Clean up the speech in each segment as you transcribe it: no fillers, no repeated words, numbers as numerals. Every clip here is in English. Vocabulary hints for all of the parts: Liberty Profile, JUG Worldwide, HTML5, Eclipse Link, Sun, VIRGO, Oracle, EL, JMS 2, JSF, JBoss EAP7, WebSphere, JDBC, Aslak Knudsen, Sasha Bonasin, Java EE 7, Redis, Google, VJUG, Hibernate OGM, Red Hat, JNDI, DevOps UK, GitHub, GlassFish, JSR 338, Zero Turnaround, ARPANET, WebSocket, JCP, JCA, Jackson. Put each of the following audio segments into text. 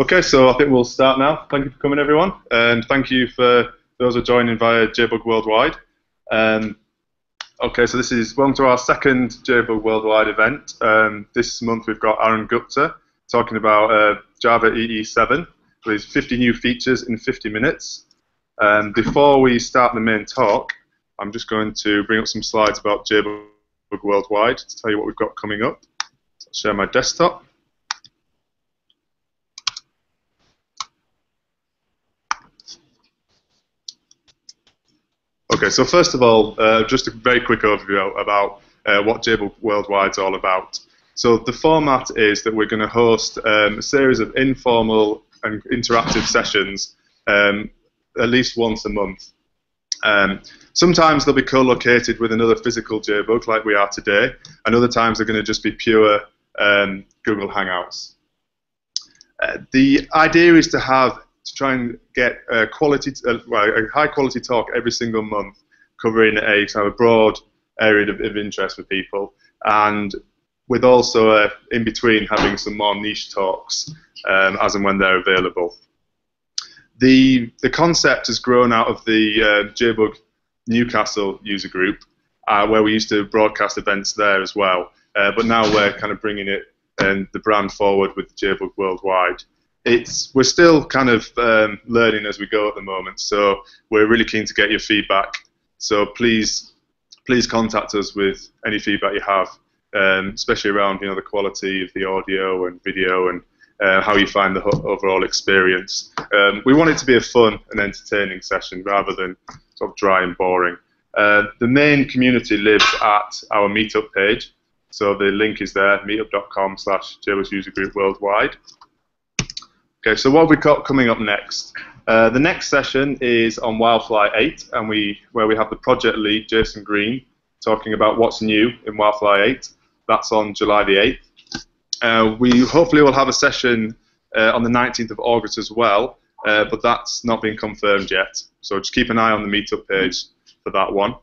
Okay, so I think we'll start now. Thank you for coming, everyone, and thank you for those who are joining via JUG Worldwide. Okay, so this is welcome to our second JUG Worldwide event. This month we've got Arun Gupta talking about Java EE 7 with 50 new features in 50 minutes. Before we start the main talk, I'm just going to bring up some slides about JUG Worldwide to tell you what we've got coming up. So I'll share my desktop. Okay, so first of all, just a very quick overview about what JBoss Worldwide is all about. So the format is that we're going to host a series of informal and interactive sessions at least once a month. Sometimes they'll be co-located with another physical JBoss like we are today, and other times they're going to just be pure Google Hangouts. The idea is to have try and get a high-quality talk every single month, covering a kind of a broad area of interest for people, and with also in between having some more niche talks as and when they're available. The concept has grown out of the JBoss Newcastle user group, where we used to broadcast events there as well, but now we're kind of bringing it and the brand forward with JBoss Worldwide. We're still kind of learning as we go at the moment, so we're really keen to get your feedback. So please contact us with any feedback you have, especially around the quality of the audio and video and how you find the overall experience. We want it to be a fun and entertaining session rather than sort of dry and boring. The main community lives at our Meetup page, so the link is there: meetup.com/JBoss User Group Worldwide. Okay, so what have we got coming up next? The next session is on Wildfly 8, and where we have the project lead, Jason Green, talking about what's new in Wildfly 8. That's on July the 8th. We hopefully will have a session on the 19th of August as well, but that's not been confirmed yet. So just keep an eye on the Meetup page for that one.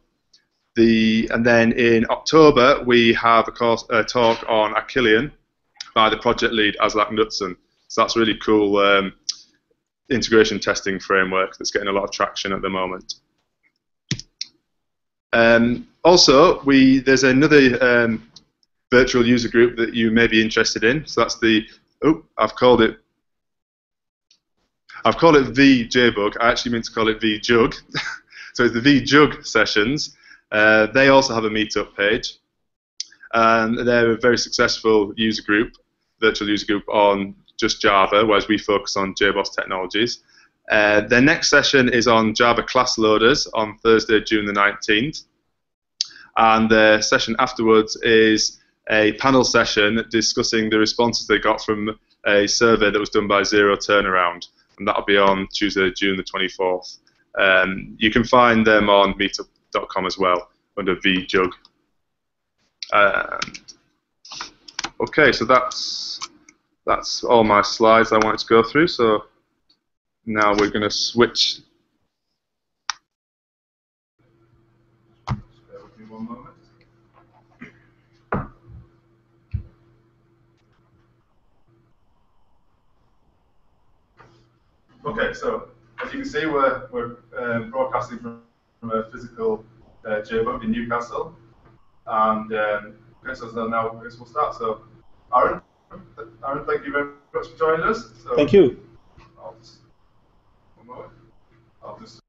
And then in October, we have a talk on Achillean by the project lead, Aslak Knudsen. So that's a really cool integration testing framework that's getting a lot of traction at the moment. Also, there's another virtual user group that you may be interested in. So that's the I've called it VJUG. I actually meant to call it VJUG. So it's the VJUG sessions. They also have a Meetup page. They're a very successful user group, virtual user group on just Java, whereas we focus on JBoss technologies. Their next session is on Java class loaders on Thursday, June the 19th. And the session afterwards is a panel session discussing the responses they got from a survey that was done by Zero Turnaround. And that'll be on Tuesday, June the 24th. You can find them on meetup.com as well under VJUG. Okay, so that's all my slides I wanted to go through, so now we're going to switch. Bear with me one moment. Okay, so as you can see, we're broadcasting from a physical JBoss in Newcastle, and so now I guess we'll start. So, Arun. Arun, thank you very much for joining us. So thank you. I'll just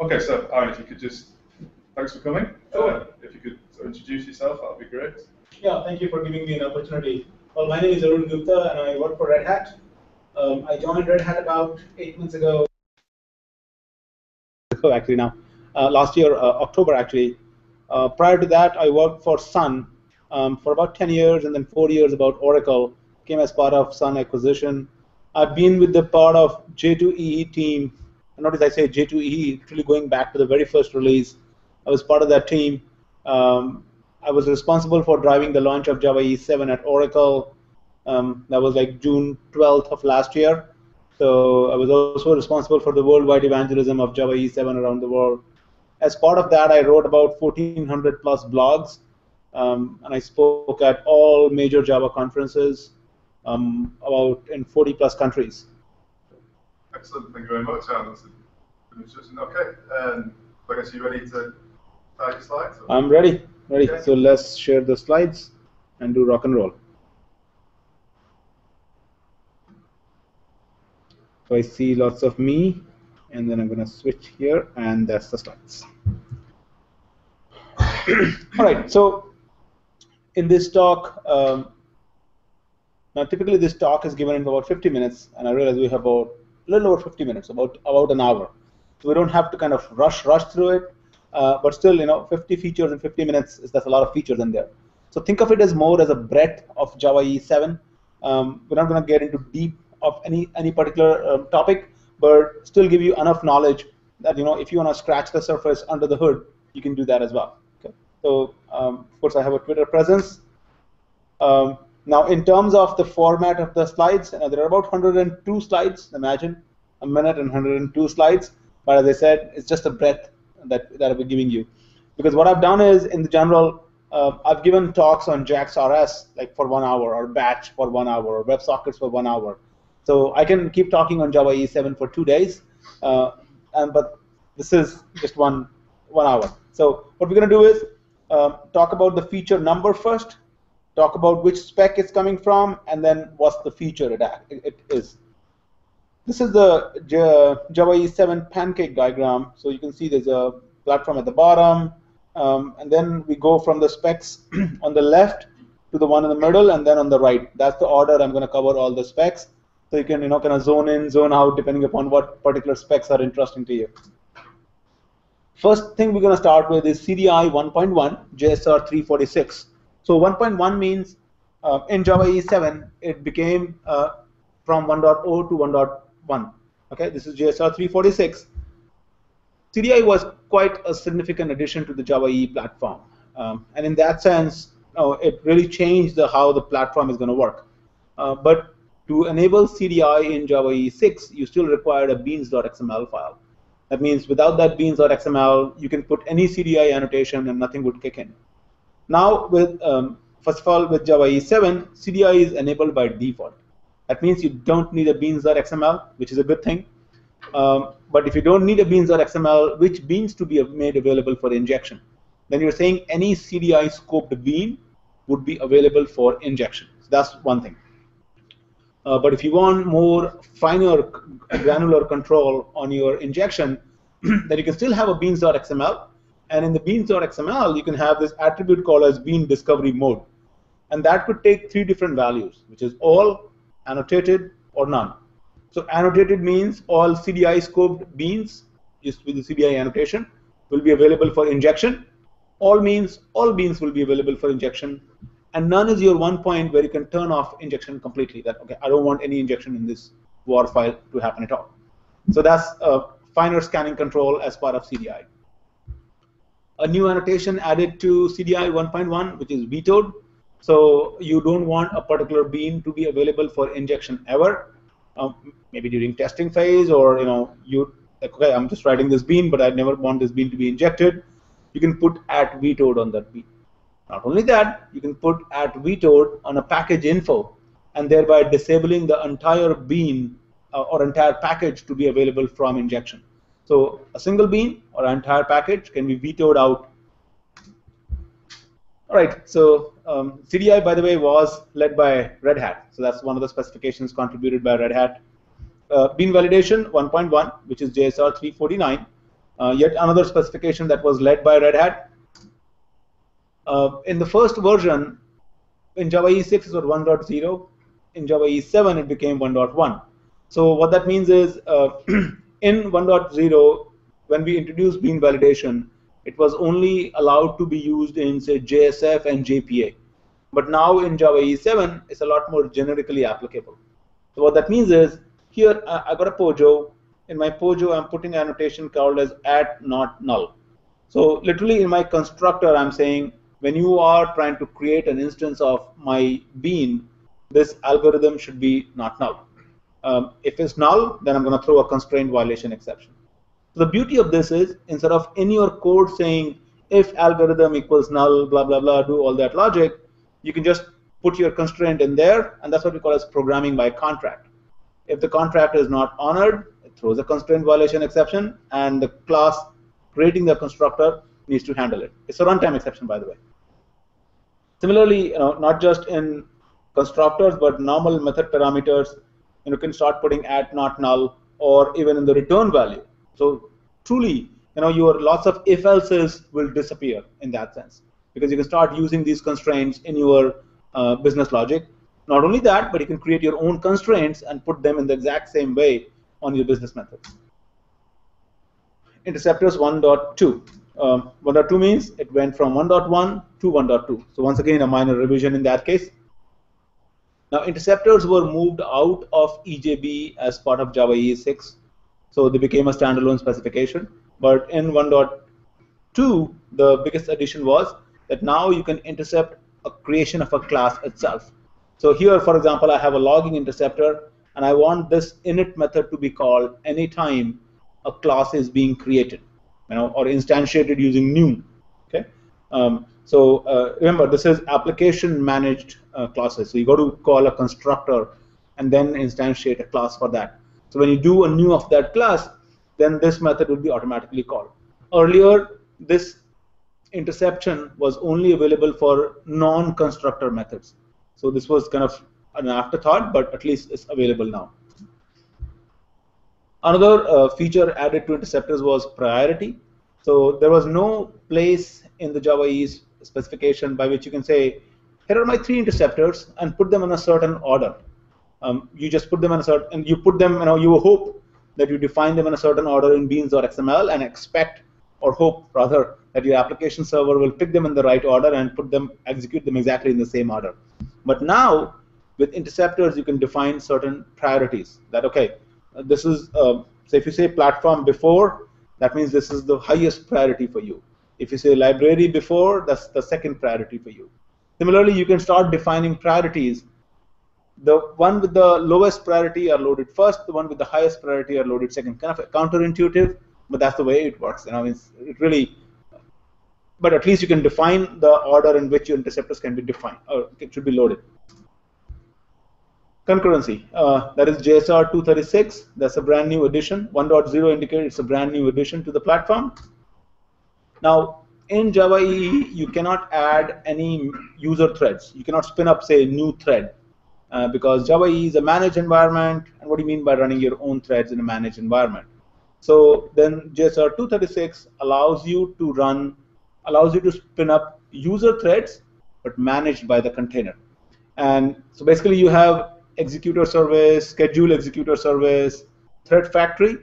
okay, so Arun, if you could just, thanks for coming. Sure. If you could introduce yourself, that would be great. Yeah, thank you for giving me an opportunity. Well, my name is Arun Gupta, and I work for Red Hat. I joined Red Hat about 8 months ago. Actually, now last year, October actually. Prior to that, I worked for Sun for about 10 years, and then 4 years about Oracle. Came as part of Sun acquisition. I've been with the part of J2EE team. Notice I say J2EE, actually going back to the very first release. I was part of that team. I was responsible for driving the launch of Java EE 7 at Oracle. That was like June 12th of last year. So I was also responsible for the worldwide evangelism of Java EE 7 around the world. As part of that, I wrote about 1,400 plus blogs. And I spoke at all major Java conferences. about in 40 plus countries. Excellent. Thank you very much, Alan. Okay. I guess you're ready to start your slides? Or? I'm ready. Ready. Okay. So let's share the slides and do rock and roll. So I see lots of me, and then I'm going to switch here, and that's the slides. All right. So in this talk, now typically this talk is given in about 50 minutes, and I realize we have about a little over 50 minutes, about an hour. So we don't have to kind of rush through it, but still, you know, 50 features in 50 minutes is that's a lot of features in there. So think of it as more as a breadth of Java EE 7. We're not going to get into deep of any particular topic, but still give you enough knowledge that, you know, if you want to scratch the surface under the hood, you can do that as well. Okay. So of course I have a Twitter presence. Now in terms of the format of the slides, there are about 102 slides. Imagine a minute and 102 slides. But as I said, it's just a breadth that I'll be giving you. Because what I've done is, in the general, I've given talks on JAX-RS like for 1 hour, or Batch for 1 hour, or WebSockets for 1 hour. So I can keep talking on Java EE 7 for 2 days, but this is just one hour. So what we're going to do is talk about the feature number first, talk about which spec it's coming from, and then what's the feature it is. This is the Java EE 7 pancake diagram. So you can see there's a platform at the bottom, and then we go from the specs on the left to the one in the middle, and then on the right. That's the order I'm going to cover all the specs. So you can, you know, kind of zone in, zone out depending upon what particular specs are interesting to you. First thing we're going to start with is CDI 1.1, JSR 336. So 1.1 means in Java EE 7 it became from 1.0 to 1.1. Okay, this is JSR 346. CDI was quite a significant addition to the Java EE platform, and in that sense, it really changed how the platform is going to work. But to enable CDI in Java EE 6, you still required a beans.xml file. That means without that beans.xml, you can put any CDI annotation and nothing would kick in. Now, with first of all, with Java EE 7, CDI is enabled by default. That means you don't need a beans.xml, which is a good thing. But if you don't need a beans.xml, which beans to be made available for injection? Then you're saying any CDI scoped bean would be available for injection. So that's one thing. But if you want more finer granular control on your injection, then you can still have a beans.xml, and in the beans.xml you can have this attribute called as bean discovery mode, and that could take 3 different values, which is all, annotated, or none. So annotated means all CDI scoped beans just with the CDI annotation will be available for injection. All means all beans will be available for injection. And none is your one point where you can turn off injection completely. That, okay, I don't want any injection in this WAR file to happen at all. So that's a finer scanning control as part of CDI. A new annotation added to CDI 1.1, which is vetoed. So you don't want a particular bean to be available for injection ever. Maybe during testing phase, or, you know, you like, okay, I'm just writing this bean, but I never want this bean to be injected. You can put @vetoed on that bean. Not only that, you can put @vetoed on a package info, and thereby disabling the entire bean or entire package to be available from injection. So a single bean or an entire package can be vetoed out. All right. So CDI, by the way, was led by Red Hat. So that's one of the specifications contributed by Red Hat. Bean validation 1.1, which is JSR 349, yet another specification that was led by Red Hat. In the first version, in Java EE 6 it was 1.0, in Java EE 7 it became 1.1. So what that means is in 1.0, when we introduced bean validation, it was only allowed to be used in, say, JSF and JPA. But now in Java EE 7, it's a lot more generically applicable. So what that means is, here I got a POJO. In my POJO, I'm putting an annotation called as @not null. So literally in my constructor, I'm saying, when you are trying to create an instance of my bean, this algorithm should be not null. If it's null, then I'm going to throw a constraint violation exception. So the beauty of this is, instead of in your code saying if algorithm equals null, blah, blah, blah, do all that logic, you can just put your constraint in there, and that's what we call as programming by contract. If the contract is not honored, it throws a constraint violation exception, and the class creating the constructor needs to handle it. It's a runtime exception, by the way. Similarly, not just in constructors, but normal method parameters, you can start putting @not null, or even in the return value. So truly, your lots of if else's will disappear in that sense, because you can start using these constraints in your business logic. Not only that, but you can create your own constraints and put them in the exact same way on your business methods. Interceptors 1.2. 1.2 means it went from 1.1 to 1.2. So once again, a minor revision in that case. Now, interceptors were moved out of EJB as part of Java EE 6. So they became a standalone specification. But in 1.2, the biggest addition was that now you can intercept a creation of a class itself. So here, for example, I have a logging interceptor, and I want this init method to be called anytime a class is being created, or instantiated using new. Okay. Remember, this is application managed classes. So you got to call a constructor and then instantiate a class for that. So when you do a new of that class, then this method would be automatically called. Earlier, this interception was only available for non-constructor methods. So this was kind of an afterthought, but at least it's available now. Another feature added to interceptors was priority. So there was no place in the Java EE specification by which you can say, here are my 3 interceptors and put them in a certain order. You just put them in a certain, and you put them, you hope that you define them in a certain order in beans or XML, and expect, or hope rather, that your application server will pick them in the right order and put them, execute them exactly in the same order. But now, with interceptors, you can define certain priorities. That, okay, this is, so if you say platform before, that means this is the highest priority for you. If you say library before, that's the second priority for you. Similarly, you can start defining priorities. The one with the lowest priority are loaded first, the one with the highest priority are loaded second. Kind of counterintuitive, but that's the way it works. It really, but at least you can define the order in which your interceptors can be defined, or it should be loaded. Concurrency, that is JSR 236. That's a brand new addition. 1.0 indicates it's a brand new addition to the platform. Now, in Java EE, you cannot add any user threads. You cannot spin up, say, new thread. Because Java EE is a managed environment, and what do you mean by running your own threads in a managed environment? So then JSR 236 allows you to run, allows you to spin up user threads, but managed by the container. And so basically you have executor service, schedule executor service, thread factory.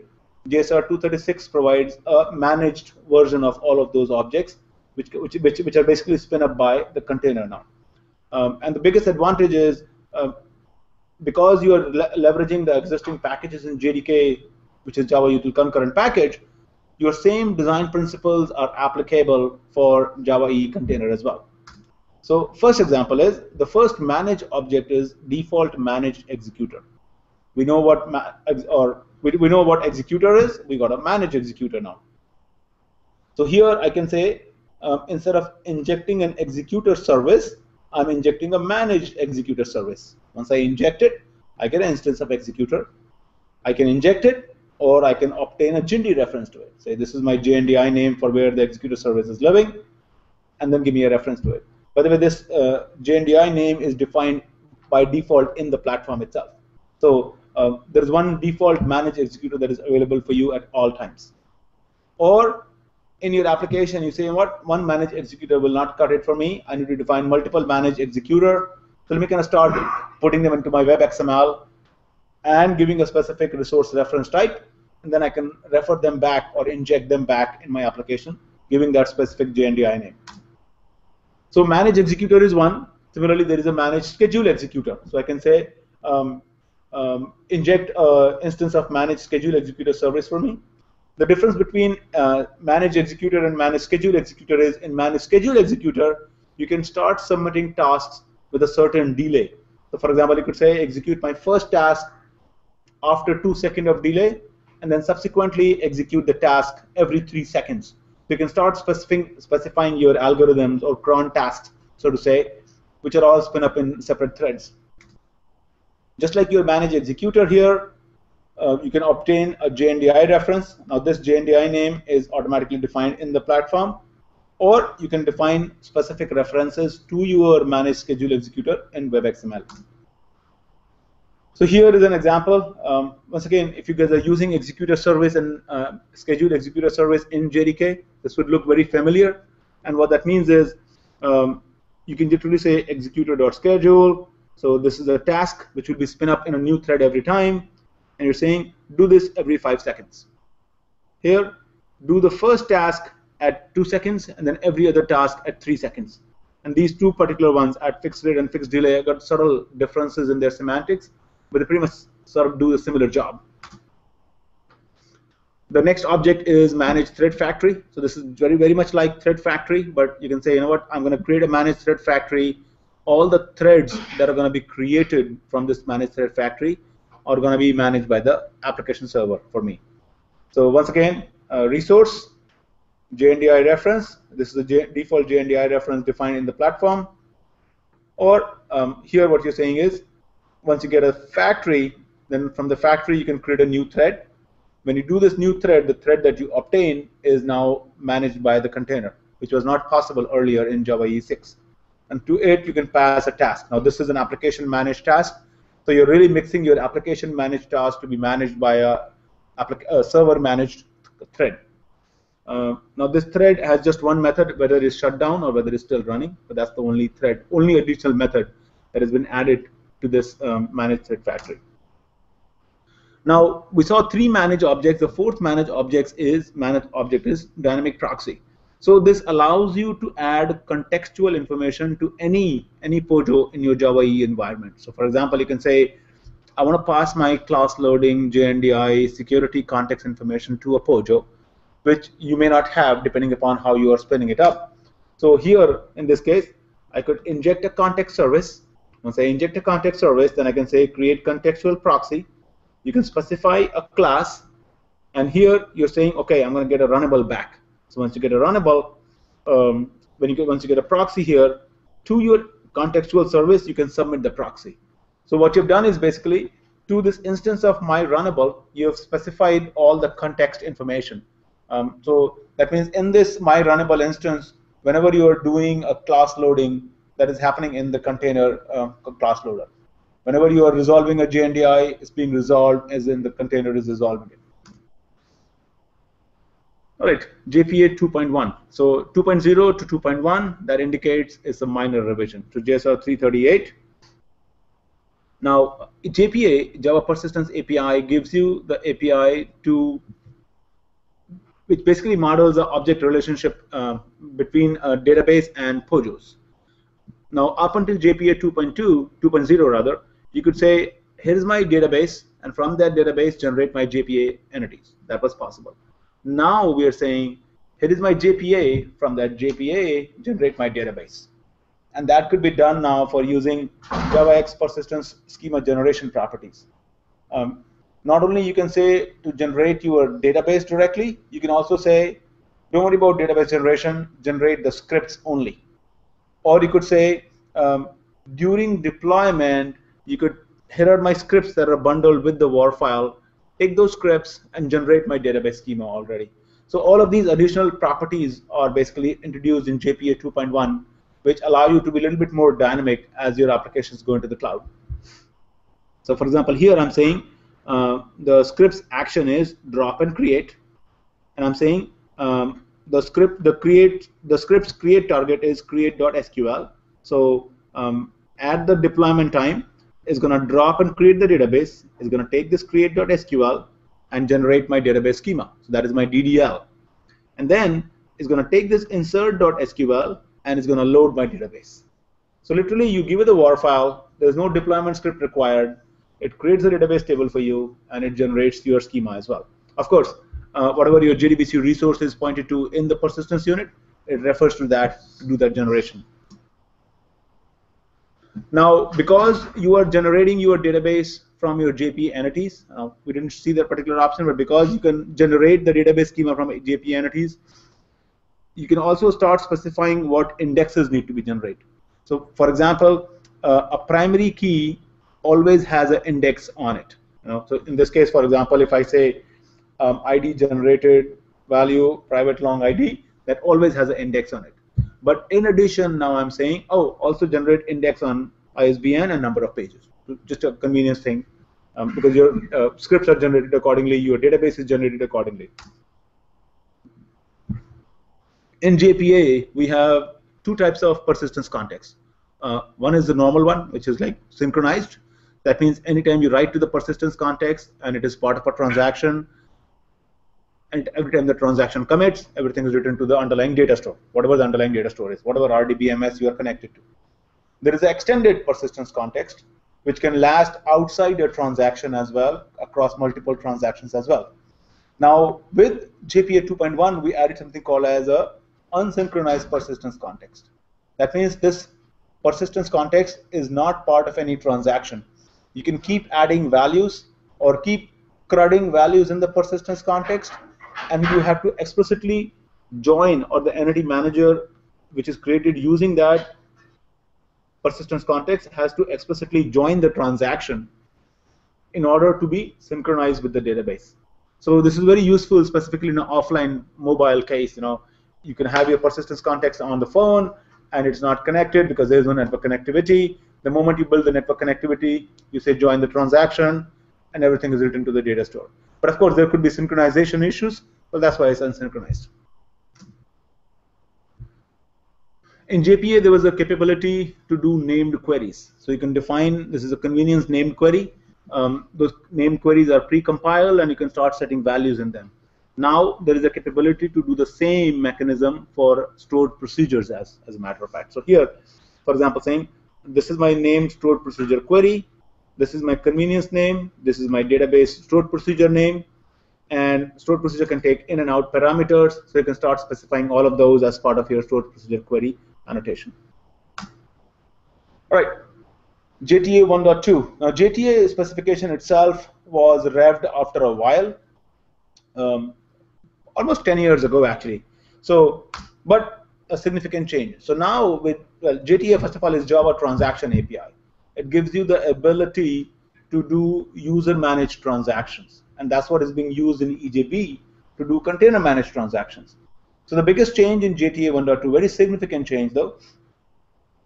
JSR 236 provides a managed version of all of those objects, which are basically spin up by the container now. And the biggest advantage is, because you are leveraging the existing packages in JDK, which is Java Util Concurrent Package, your same design principles are applicable for Java EE container as well. So first example is, the first managed object is default managed executor. We know what we know what executor is. We got a managed executor now. So here I can say, instead of injecting an executor service, I'm injecting a managed executor service. Once I inject it, I get an instance of executor. I can inject it, or I can obtain a JNDI reference to it. Say, this is my JNDI name for where the executor service is living, and then give me a reference to it. By the way, this JNDI name is defined by default in the platform itself. So there's one default managed executor that is available for you at all times. Or in your application, you say, what, one managed executor will not cut it for me. I need to define multiple managed executor. So let me kind of start putting them into my web XML and giving a specific resource reference type, and then I can refer them back or inject them back in my application, giving that specific JNDI name. So managed executor is one. Similarly, there is a managed schedule executor. So I can say, inject an instance of managed schedule executor service for me. The difference between managed executor and managed schedule executor is, in managed schedule executor, you can start submitting tasks with a certain delay. So for example, you could say, execute my first task after 2 seconds of delay, and then subsequently execute the task every 3 seconds. So you can start specifying your algorithms or cron tasks, so to say, which are all spun up in separate threads. Just like your manage executor here, you can obtain a JNDI reference. Now this JNDI name is automatically defined in the platform, or you can define specific references to your manage schedule executor in WebXML. So here is an example. Once again, if you guys are using executor service and scheduled executor service in JDK, this would look very familiar. And what that means is you can literally say executor.schedule. So this is a task which will be spin up in a new thread every time. And you're saying, do this every 5 seconds. Here, do the first task at 2 seconds, and then every other task at 3 seconds. And these two particular ones at fixed rate and fixed delay got subtle differences in their semantics, but they pretty much sort of do a similar job. The next object is manage thread factory. So this is very, very much like thread factory, but you can say, you know what, I'm going to create a manage thread factory. All the threads that are going to be created from this manage thread factory are going to be managed by the application server for me. So once again, resource, JNDI reference. This is the default JNDI reference defined in the platform. Or here what you're saying is, once you get a factory, then from the factory you can create a new thread. When you do this new thread, the thread that you obtain is now managed by the container, which was not possible earlier in Java EE 6. And to it, you can pass a task. Now this is an application managed task. So you're really mixing your application managed task to be managed by a server managed thread. Now this thread has just one method, whether it's shut down or whether it's still running. But that's the only thread, only additional method that has been added to this managed thread factory. Now we saw three manage objects. The fourth manage object is dynamic proxy. So this allows you to add contextual information to any POJO in your Java EE environment. So for example, you can say, I want to pass my class loading, JNDI, security context information to a POJO, which you may not have depending upon how you are spinning it up. So here in this case, I could inject a context service. Once I inject a context service, then I can say create contextual proxy. You can specify a class, and here you're saying, okay, I'm going to get a runnable back. So once you get a runnable, once you get a proxy here, to your contextual service, you can submit the proxy. So what you've done is basically, to this instance of my runnable, you have specified all the context information. So that means in this my runnable instance, whenever you are doing a class loading, that is happening in the container class loader. Whenever you are resolving a JNDI, it's being resolved as in the container is resolving it. All right, JPA 2.1. So 2.0 to 2.1, that indicates it's a minor revision to JSR 338. Now, JPA, Java Persistence API, gives you the API to, which basically models the object relationship between a database and POJOs. Now, up until JPA 2.0 rather, you could say, here's my database, and from that database, generate my JPA entities. That was possible. Now we are saying, here is my JPA, from that JPA, generate my database. And that could be done now for using JavaX persistence schema generation properties. Not only you can say to generate your database directly, you can also say, don't worry about database generation, generate the scripts only. Or you could say, during deployment, you could, here are my scripts that are bundled with the war file. Take those scripts and generate my database schema already. So all of these additional properties are basically introduced in JPA 2.1, which allow you to be a little bit more dynamic as your applications go into the cloud. So for example, here I'm saying the scripts action is drop and create. And I'm saying, the script's create target is create.sql. So at the deployment time, it's going to drop and create the database. It's going to take this create.sql and generate my database schema. So that is my DDL. And then it's going to take this insert.sql and it's going to load my database. So literally, you give it the war file. There's no deployment script required. It creates a database table for you, and it generates your schema as well. Of course, whatever your JDBC resource is pointed to in the persistence unit, it refers to that to do that generation. Now, because you are generating your database from your JPA entities, we didn't see that particular option, but because you can generate the database schema from JPA entities, you can also start specifying what indexes need to be generated. So for example, a primary key always has an index on it. You know? So in this case, for example, if I say ID generated value private long ID, that always has an index on it. But in addition, now I'm saying, oh, also generate index on ISBN and number of pages. Just a convenience thing, because your scripts are generated accordingly, your database is generated accordingly. In JPA, we have two types of persistence context. One is the normal one, which is like synchronized. That means anytime you write to the persistence context and it is part of a transaction, and every time the transaction commits, everything is written to the underlying data store, whatever the underlying data store is, whatever RDBMS you are connected to. There is an extended persistence context, which can last outside your transaction as well, across multiple transactions as well. Now, with JPA 2.1, we added something called as a unsynchronized persistence context. That means this persistence context is not part of any transaction. You can keep adding values or keep crudding values in the persistence context, and you have to explicitly join, or the entity manager which is created using that persistence context has to explicitly join the transaction in order to be synchronized with the database. So this is very useful, specifically in an offline mobile case. You know, you can have your persistence context on the phone, and it's not connected because there is no network connectivity. The moment you build the network connectivity, you say join the transaction, and everything is written to the data store. But of course, there could be synchronization issues. Well, that's why it's unsynchronized. In JPA, there was a capability to do named queries. So you can define, this is a convenience named query. Those named queries are pre-compiled, and you can start setting values in them. Now there is a capability to do the same mechanism for stored procedures, as a matter of fact. So here, for example, saying, this is my named stored procedure query, this is my convenience name, this is my database stored procedure name, and stored procedure can take in and out parameters, so you can start specifying all of those as part of your stored procedure query annotation. All right, JTA 1.2. Now JTA specification itself was revved after a while, almost 10 years ago actually. So, but a significant change. So now with, well, JTA first of all is Java Transaction API. It gives you the ability to do user managed transactions, and that's what is being used in EJB to do container managed transactions. So the biggest change in JTA 1.2, very significant change though,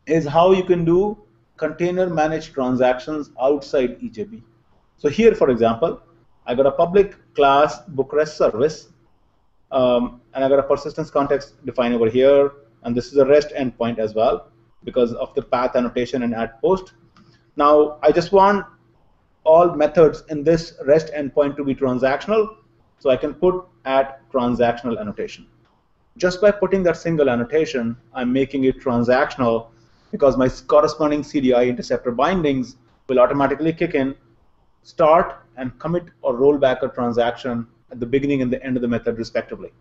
is how you can do container managed transactions outside EJB. So here, for example, I got a public class book rest service, and I got a persistence context defined over here, and this is a REST endpoint as well because of the path annotation and add post. Now I just want all methods in this REST endpoint to be transactional, so I can put at transactional annotation. Just by putting that single annotation, I'm making it transactional because my corresponding CDI interceptor bindings will automatically kick in, start and commit or roll back a transaction at the beginning and the end of the method respectively.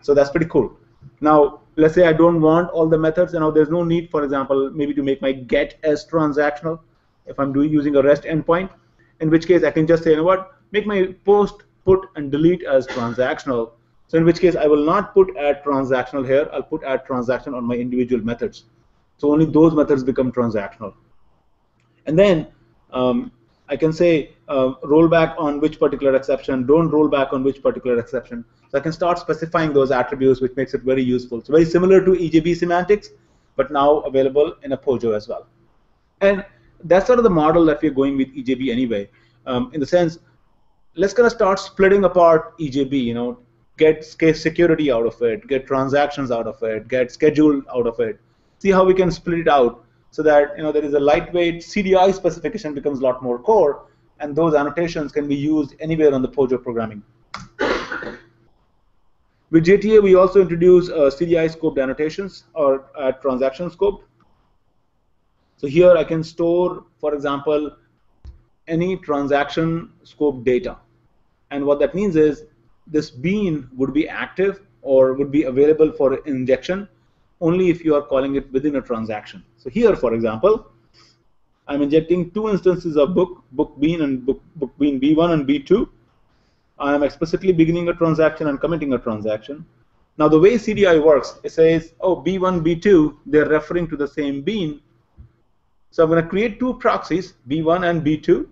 So that's pretty cool. Now let's say I don't want all the methods, and now there's no need, for example, maybe to make my get as transactional if I'm using a REST endpoint, in which case I can just say, you know what, make my post, put and delete as transactional. So in which case I will not put add transactional here, I'll put add transaction on my individual methods. So only those methods become transactional. And then I can say roll back on which particular exception, don't roll back on which particular exception. So I can start specifying those attributes, which makes it very useful. It's very similar to EJB semantics, but now available in a POJO as well. And that's sort of the model that we're going with EJB anyway. In the sense, let's kind of start splitting apart EJB, you know, get security out of it, get transactions out of it, get schedule out of it. See how we can split it out, so that, you know, there is a lightweight CDI specification becomes a lot more core, and those annotations can be used anywhere on the POJO programming. With JTA, we also introduce CDI scoped annotations or transaction scoped. So here I can store, for example, any transaction scoped data, and what that means is this bean would be active or would be available for injection only if you are calling it within a transaction. So here, for example, I'm injecting two instances of book, book bean and book bean B1 and B2. I'm explicitly beginning a transaction and committing a transaction. Now the way CDI works, it says, oh, B1, B2, they're referring to the same bean, So I'm going to create two proxies, B1 and B2,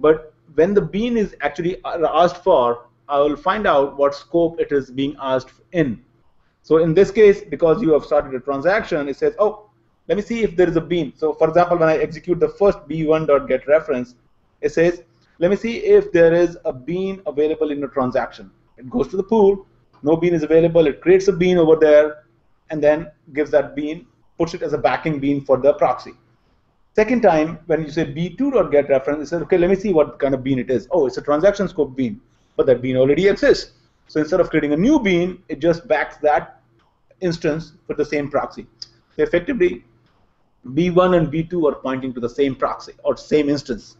but when the bean is actually asked for, I will find out what scope it is being asked in. So in this case, because you have started a transaction, it says, oh, let me see if there is a bean. So for example, when I execute the first B1.getReference, it says, let me see if there is a bean available in a transaction. It goes to the pool, no bean is available, it creates a bean over there, and then gives that bean, puts it as a backing bean for the proxy. Second time, when you say B2.getReference, it says, okay, let me see what kind of bean it is. Oh, it's a transaction scope bean, but that bean already exists. So instead of creating a new bean, it just backs that instance with the same proxy. So effectively, B1 and B2 are pointing to the same proxy or same instance.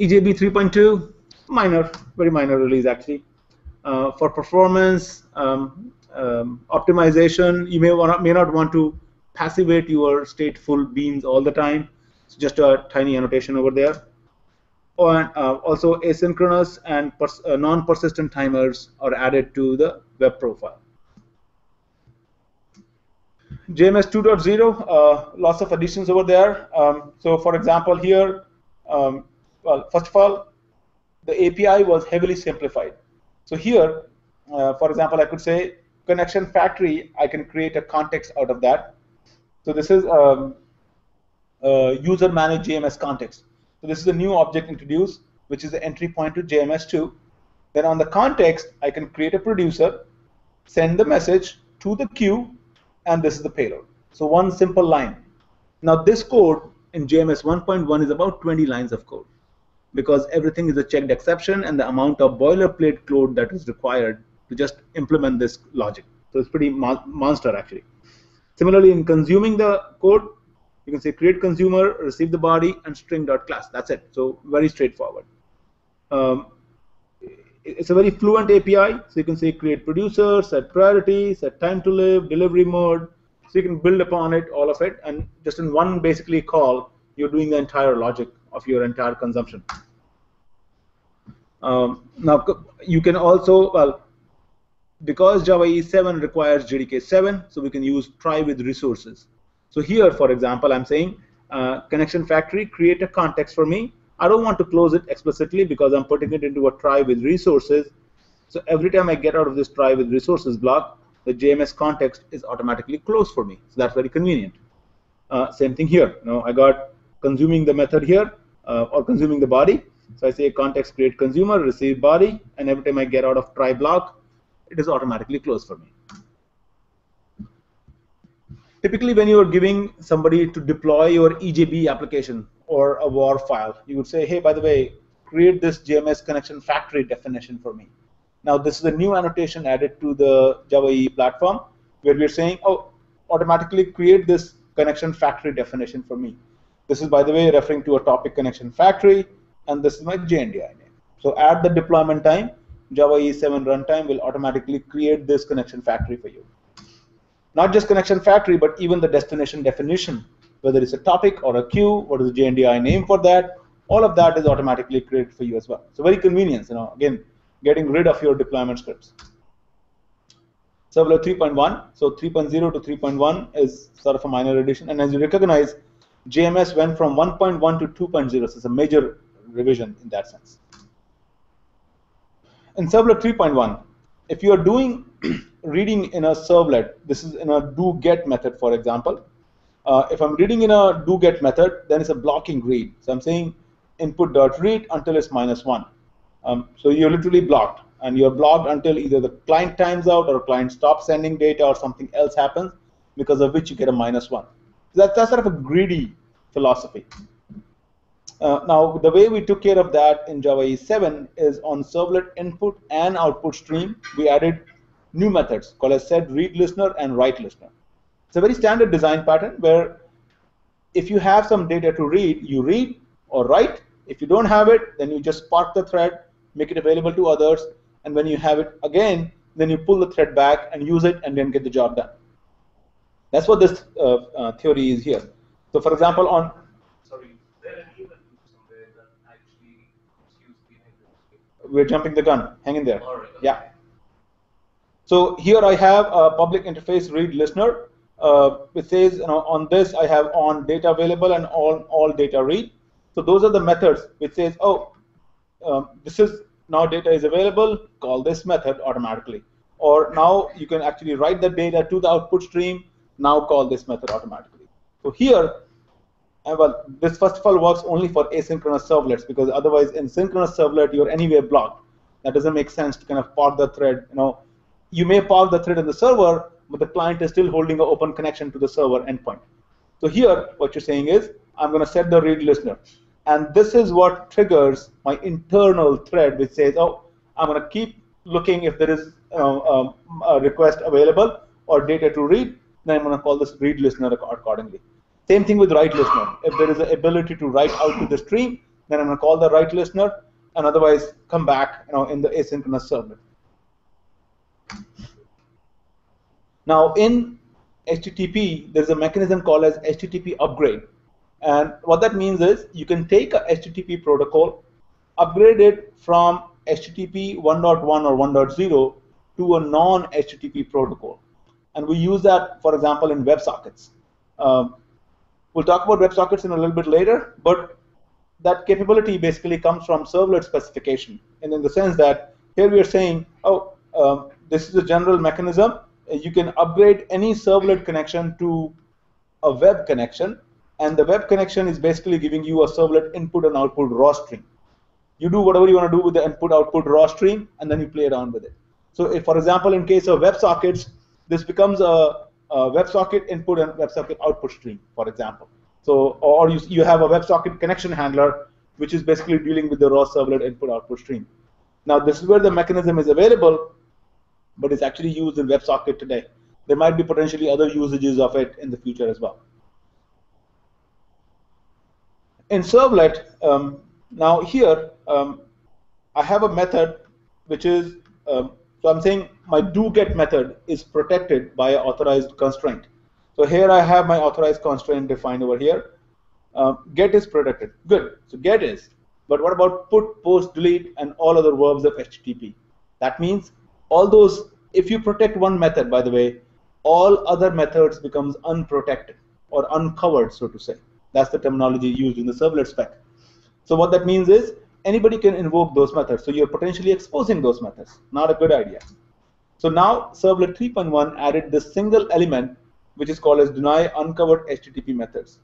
EJB 3.2, minor, very minor release actually. For performance optimization, you may not want to passivate your stateful beans all the time. It's just a tiny annotation over there. And, also, asynchronous and non-persistent timers are added to the web profile. JMS 2.0, lots of additions over there. So, for example, here, well, first of all, the API was heavily simplified. So here, for example, I could say connection factory. I can create a context out of that. So this is user managed JMS context. So this is a new object introduced, which is the entry point to JMS 2. Then on the context, I can create a producer, send the message to the queue, and this is the payload. So one simple line. Now this code in JMS 1.1 is about 20 lines of code, because everything is a checked exception and the amount of boilerplate code that is required to just implement this logic. So it's pretty monster actually. Similarly, in consuming the code, you can say create consumer, receive the body, and string.class. That's it. So very straightforward. It's a very fluent API. So you can say create producer, set priority, set time to live, delivery mode. So you can build upon it, all of it, and just in one basically call, you're doing the entire logic of your entire consumption. Now you can also, well, because Java EE 7 requires JDK 7, so we can use try with resources. So here, for example, I'm saying connection factory, create a context for me. I don't want to close it explicitly because I'm putting it into a try with resources. So every time I get out of this try with resources block, the JMS context is automatically closed for me. So that's very convenient. Same thing here. Now I got consuming the method here, or consuming the body. So I say context create consumer, receive body, and every time I get out of try block, it is automatically closed for me. Typically, when you are giving somebody to deploy your EJB application or a WAR file, you would say, hey, by the way, create this JMS connection factory definition for me. Now, this is a new annotation added to the Java EE platform where we're saying, oh, automatically create this connection factory definition for me. This is, by the way, referring to a topic connection factory, and this is my JNDI name. So at the deployment time, Java EE 7 runtime will automatically create this connection factory for you. Not just connection factory, but even the destination definition, whether it's a topic or a queue, what is the JNDI name for that, all of that is automatically created for you as well. So very convenient, you know, again, getting rid of your deployment scripts. Servlet 3.1, so 3.0 to 3.1 is sort of a minor addition, and as you recognize, JMS went from 1.1 to 2.0, so it's a major revision in that sense. In Servlet 3.1, if you are doing reading in a servlet, this is in a do-get method, for example. If I'm reading in a do-get method, then it's a blocking read. So I'm saying input.read until it's -1. So you're literally blocked, and you're blocked until either the client times out or client stops sending data or something else happens, because of which you get a -1. So that's sort of a greedy philosophy. Now, the way we took care of that in Java EE 7 is on servlet input and output stream, we added new methods called as set read listener and write listener. It's a very standard design pattern where if you have some data to read, you read or write. If you don't have it, then you just park the thread, make it available to others, and when you have it again, then you pull the thread back and use it and then get the job done. That's what this theory is here. So, for example, on we're jumping the gun. Hang in there. Right, okay. Yeah. So here I have a public interface read listener, It says, you know, on this I have on data available and on all data read. So those are the methods which says, oh, this is now data is available, call this method automatically. Or now you can actually write the data to the output stream, now call this method automatically. So here, well, this first of all works only for asynchronous servlets, because otherwise in synchronous servlet you're anyway blocked. That doesn't make sense to kind of park the thread. You know, you may park the thread in the server, but the client is still holding an open connection to the server endpoint. So here, what you're saying is, I'm going to set the read listener. And this is what triggers my internal thread, which says, oh, I'm going to keep looking if there is a request available or data to read, then I'm going to call this read listener accordingly. Same thing with write listener. If there is an ability to write out to the stream, then I'm going to call the write listener, and otherwise come back, you know, in the asynchronous servlet. Now in HTTP, there's a mechanism called as HTTP upgrade. And what that means is you can take a HTTP protocol, upgrade it from HTTP 1.1 or 1.0 to a non-HTTP protocol. And we use that, for example, in WebSockets. We'll talk about WebSockets in a little bit later, but that capability basically comes from servlet specification. And in the sense that here we are saying, oh, this is a general mechanism. You can upgrade any servlet connection to a web connection, and the web connection is basically giving you a servlet input and output raw stream. You do whatever you want to do with the input output raw stream, and then you play around with it. So if, for example, in case of WebSockets, this becomes a WebSocket input and WebSocket output stream, for example. So, or you have a WebSocket connection handler, which is basically dealing with the raw servlet input output stream. Now this is where the mechanism is available, but it's actually used in WebSocket today. There might be potentially other usages of it in the future as well. In servlet, now here, I have a method which is, so I'm saying my do-get method is protected by an authorized constraint. So here I have my authorized constraint defined over here. Get is protected. Good. So get is. But what about put, post, delete, and all other verbs of HTTP? That means all those, if you protect one method, by the way, all other methods becomes unprotected or uncovered, so to say. That's the terminology used in the servlet spec. So what that means is anybody can invoke those methods. So you're potentially exposing those methods. Not a good idea. So now servlet 3.1 added this single element, which is called as deny uncovered HTTP methods.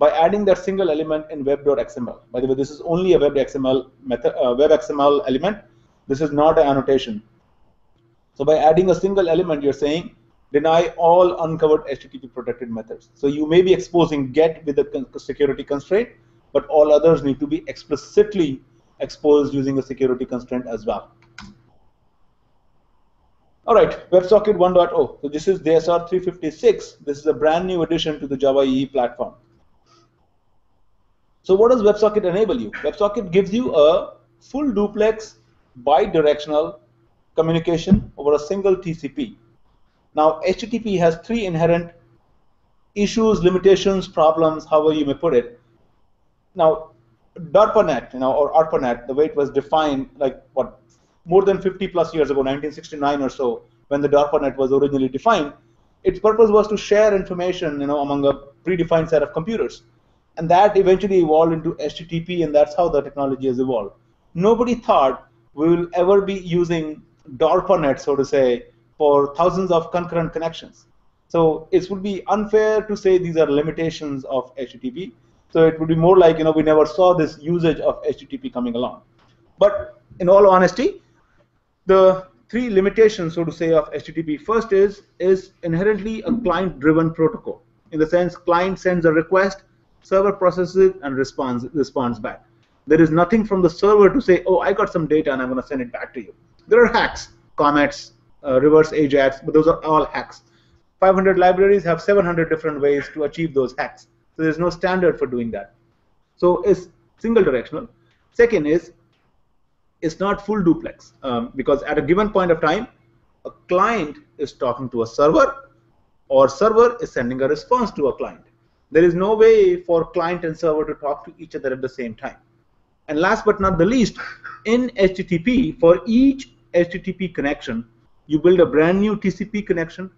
By adding that single element in web.xml. By the way, this is only a web.xml method, web.xml element. This is not an annotation. So by adding a single element, you're saying deny all uncovered HTTP protected methods. So you may be exposing get with a security constraint, but all others need to be explicitly exposed using a security constraint as well. All right, WebSocket 1.0. So this is JSR 236. This is a brand new addition to the Java EE platform. So what does WebSocket enable you? WebSocket gives you a full duplex bidirectional communication over a single TCP. Now HTTP has three inherent issues, limitations, problems, however you may put it. Now DARPANET, you know, or ARPANET, the way it was defined, like what, more than 50 plus years ago, 1969 or so, when the DARPANET was originally defined, its purpose was to share information, you know, among a predefined set of computers, and that eventually evolved into HTTP, and that's how the technology has evolved. Nobody thought we will ever be using DARPANET, so to say, for thousands of concurrent connections. So it would be unfair to say these are limitations of HTTP. So it would be more like, you know, we never saw this usage of HTTP coming along. But in all honesty, the three limitations, so to say, of HTTP. First is inherently a client-driven protocol. In the sense, client sends a request, server processes it, and responds back. There is nothing from the server to say, oh, I got some data, and I'm going to send it back to you. There are hacks, comets, reverse AJAX, but those are all hacks. 500 libraries have 700 different ways to achieve those hacks. So there's no standard for doing that. So it's single directional. Second is, it's not full duplex, because at a given point of time, a client is talking to a server, or server is sending a response to a client. There is no way for client and server to talk to each other at the same time. And last but not the least, in HTTP, for each HTTP connection, you build a brand new TCP connection,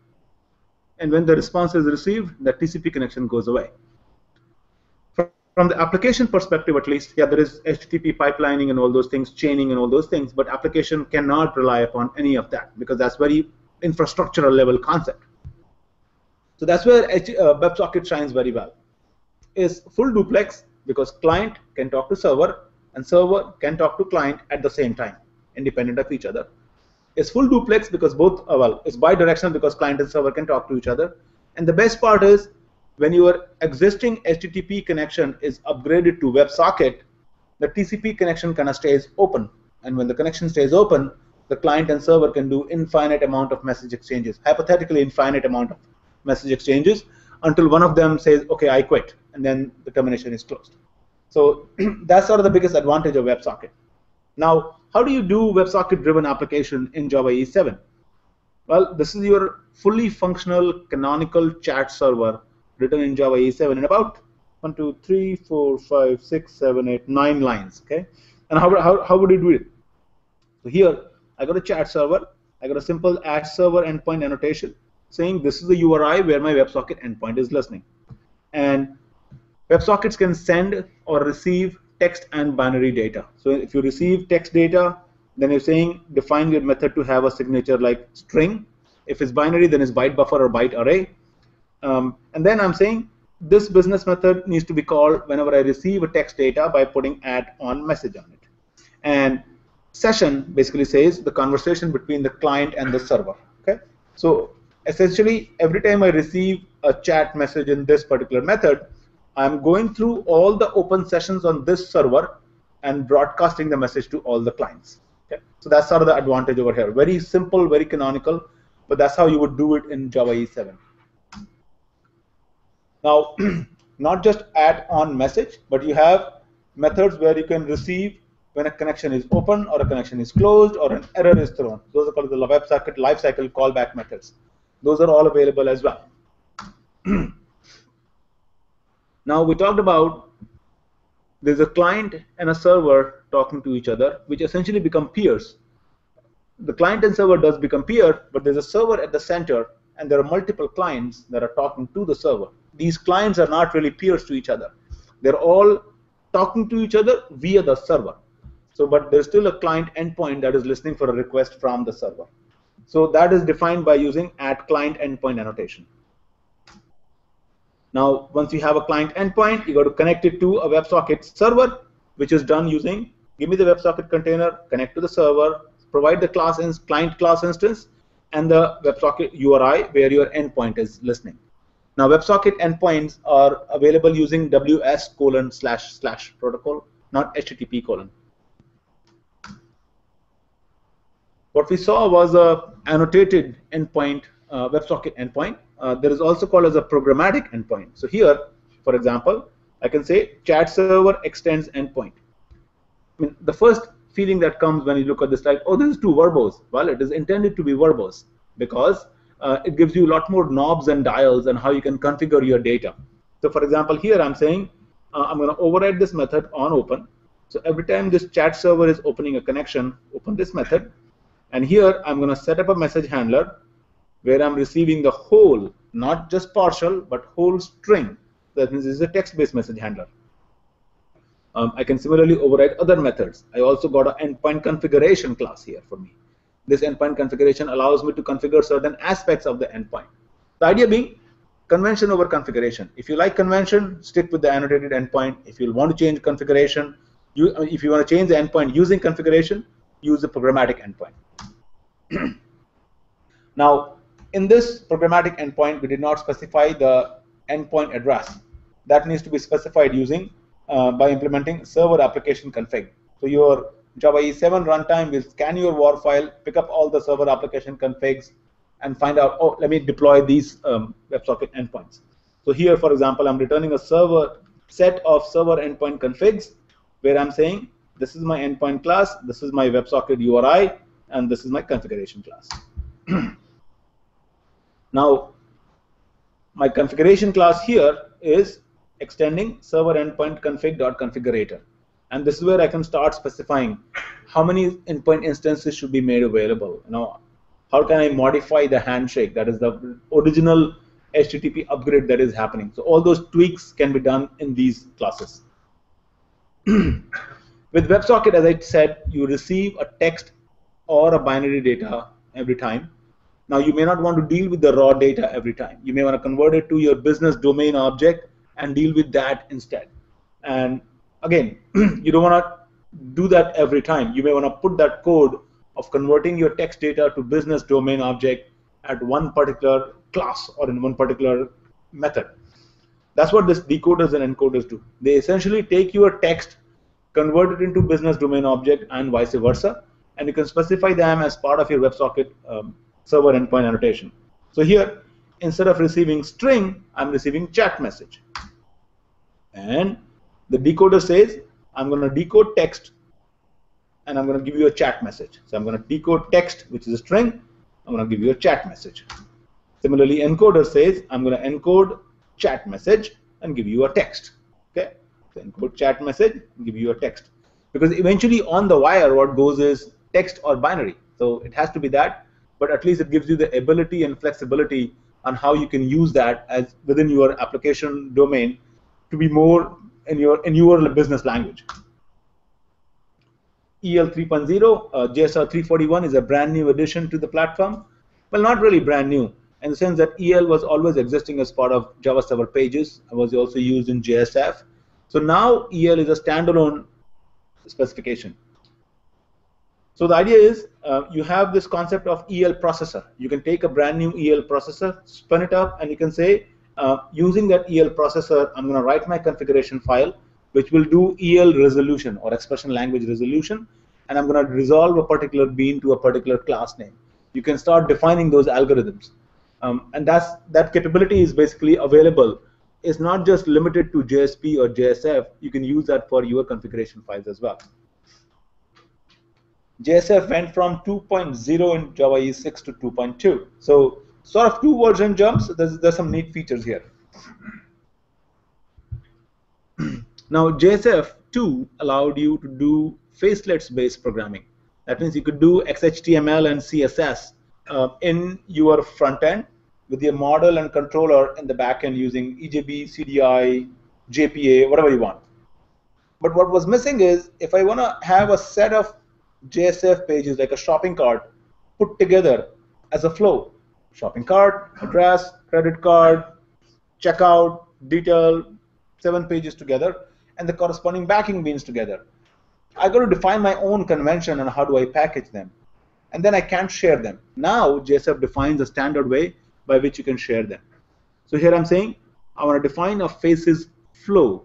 and when the response is received, the TCP connection goes away. From the application perspective, at least, yeah, there is HTTP pipelining and all those things, chaining and all those things, but application cannot rely upon any of that because that's very infrastructural level concept. So that's where WebSocket shines very well. Is full duplex because client can talk to server and server can talk to client at the same time, independent of each other. It's full duplex because both, well, it's bidirectional because client and server can talk to each other. And the best part is when your existing HTTP connection is upgraded to WebSocket, the TCP connection kind of stays open. And when the connection stays open, the client and server can do infinite amount of message exchanges, hypothetically infinite amount of message exchanges, until one of them says, OK, I quit. And then the termination is closed. So that's sort of the biggest advantage of WebSocket. Now, how do you do WebSocket-driven application in Java EE 7? Well, this is your fully functional canonical chat server written in Java EE 7 in about 1, 2, 3, 4, 5, 6, 7, 8, 9 lines. Okay? And how would you do it? So here, I got a chat server. I got a simple @server endpoint annotation saying this is the URI where my WebSocket endpoint is listening. And WebSockets can send or receive text and binary data. So if you receive text data, then you're saying define your method to have a signature like string. If it's binary, then it's byte buffer or byte array. And then I'm saying this business method needs to be called whenever I receive a text data by putting @onMessage on it. And session basically says the conversation between the client and the server. Okay? So essentially, every time I receive a chat message in this particular method, I'm going through all the open sessions on this server and broadcasting the message to all the clients. Okay? So that's sort of the advantage over here. Very simple, very canonical, but that's how you would do it in Java EE 7. Now, not just @onMessage, but you have methods where you can receive when a connection is open or a connection is closed or an error is thrown. Those are called the WebSocket lifecycle callback methods. Those are all available as well. Now, we talked about there's a client and a server talking to each other, which essentially become peers. The client and server does become peer, but there's a server at the center, and there are multiple clients that are talking to the server. These clients are not really peers to each other. They're all talking to each other via the server. So, but there's still a client endpoint that is listening for a request from the server. So that is defined by using @client_endpoint annotation. Now, once you have a client endpoint, you got to connect it to a WebSocket server, which is done using give me the WebSocket container, connect to the server, provide the client class instance, and the WebSocket URI where your endpoint is listening. Now, WebSocket endpoints are available using WS:// protocol, not HTTP:. What we saw was a annotated endpoint, WebSocket endpoint. There is also called as a programmatic endpoint. So here, for example, I can say chat server extends endpoint. I mean, the first feeling that comes when you look at this slide, oh, this is too verbose. Well, it is intended to be verbose because it gives you a lot more knobs and dials and how you can configure your data. So for example, here I'm saying I'm going to override this method on open. So every time this chat server is opening a connection, open this method. And here I'm going to set up a message handler where I'm receiving the whole, not just partial, but whole string. That means this is a text-based message handler. I can similarly override other methods. I also got an endpoint configuration class here for me. This endpoint configuration allows me to configure certain aspects of the endpoint. The idea being convention over configuration. If you like convention, stick with the annotated endpoint. If you want to change configuration, if you want to change the endpoint using configuration, use the programmatic endpoint. Now, in this programmatic endpoint, we did not specify the endpoint address. That needs to be specified using by implementing server application config. So your Java EE 7 runtime will scan your WAR file, pick up all the server application configs, and find out, oh, let me deploy these WebSocket endpoints. So here, for example, I'm returning a set of server endpoint configs, where I'm saying this is my endpoint class, this is my WebSocket URI, and this is my configuration class. Now, my configuration class here is extending server endpoint config.configurator. And this is where I can start specifying how many endpoint instances should be made available. You know, how can I modify the handshake? That is the original HTTP upgrade that is happening. So all those tweaks can be done in these classes. With WebSocket, as I said, you receive a text or a binary data every time. Now, you may not want to deal with the raw data every time. You may want to convert it to your business domain object and deal with that instead. And again, you don't want to do that every time. You may want to put that code of converting your text data to business domain object at one particular class or in one particular method. That's what these decoders and encoders do. They essentially take your text, convert it into business domain object, and vice versa. And you can specify them as part of your WebSocket server endpoint annotation. So here, instead of receiving string, I'm receiving chat message. And the decoder says, I'm going to decode text, and I'm going to give you a chat message. So I'm going to decode text, which is a string. I'm going to give you a chat message. Similarly, encoder says, I'm going to encode chat message and give you a text. Okay? So encode chat message and give you a text. Because eventually on the wire, what goes is text or binary. So it has to be that, but at least it gives you the ability and flexibility on how you can use that as within your application domain to be more in your business language. EL 3.0, JSR 341 is a brand new addition to the platform. Well, not really brand new, in the sense that EL was always existing as part of Java Server Pages. It was also used in JSF. So now EL is a standalone specification. So the idea is you have this concept of EL processor. You can take a brand new EL processor, spin it up, and you can say, using that EL processor, I'm going to write my configuration file, which will do EL resolution or expression language resolution, and I'm going to resolve a particular bean to a particular class name. You can start defining those algorithms. And that capability is basically available. It's not just limited to JSP or JSF. You can use that for your configuration files as well. JSF went from 2.0 in Java EE 6 to 2.2. So sort of two version jumps. There's some neat features here. Now, JSF 2 allowed you to do facelets-based programming. That means you could do XHTML and CSS in your front end with your model and controller in the back end using EJB, CDI, JPA, whatever you want. But what was missing is, if I want to have a set of JSF pages like a shopping cart put together as a flow, shopping cart, address, credit card, checkout, detail, 7 pages together, and the corresponding backing beans together, I got to define my own convention on how do I package them, and then I can't share them. Now JSF defines a standard way by which you can share them. So here I'm saying I want to define a faces flow.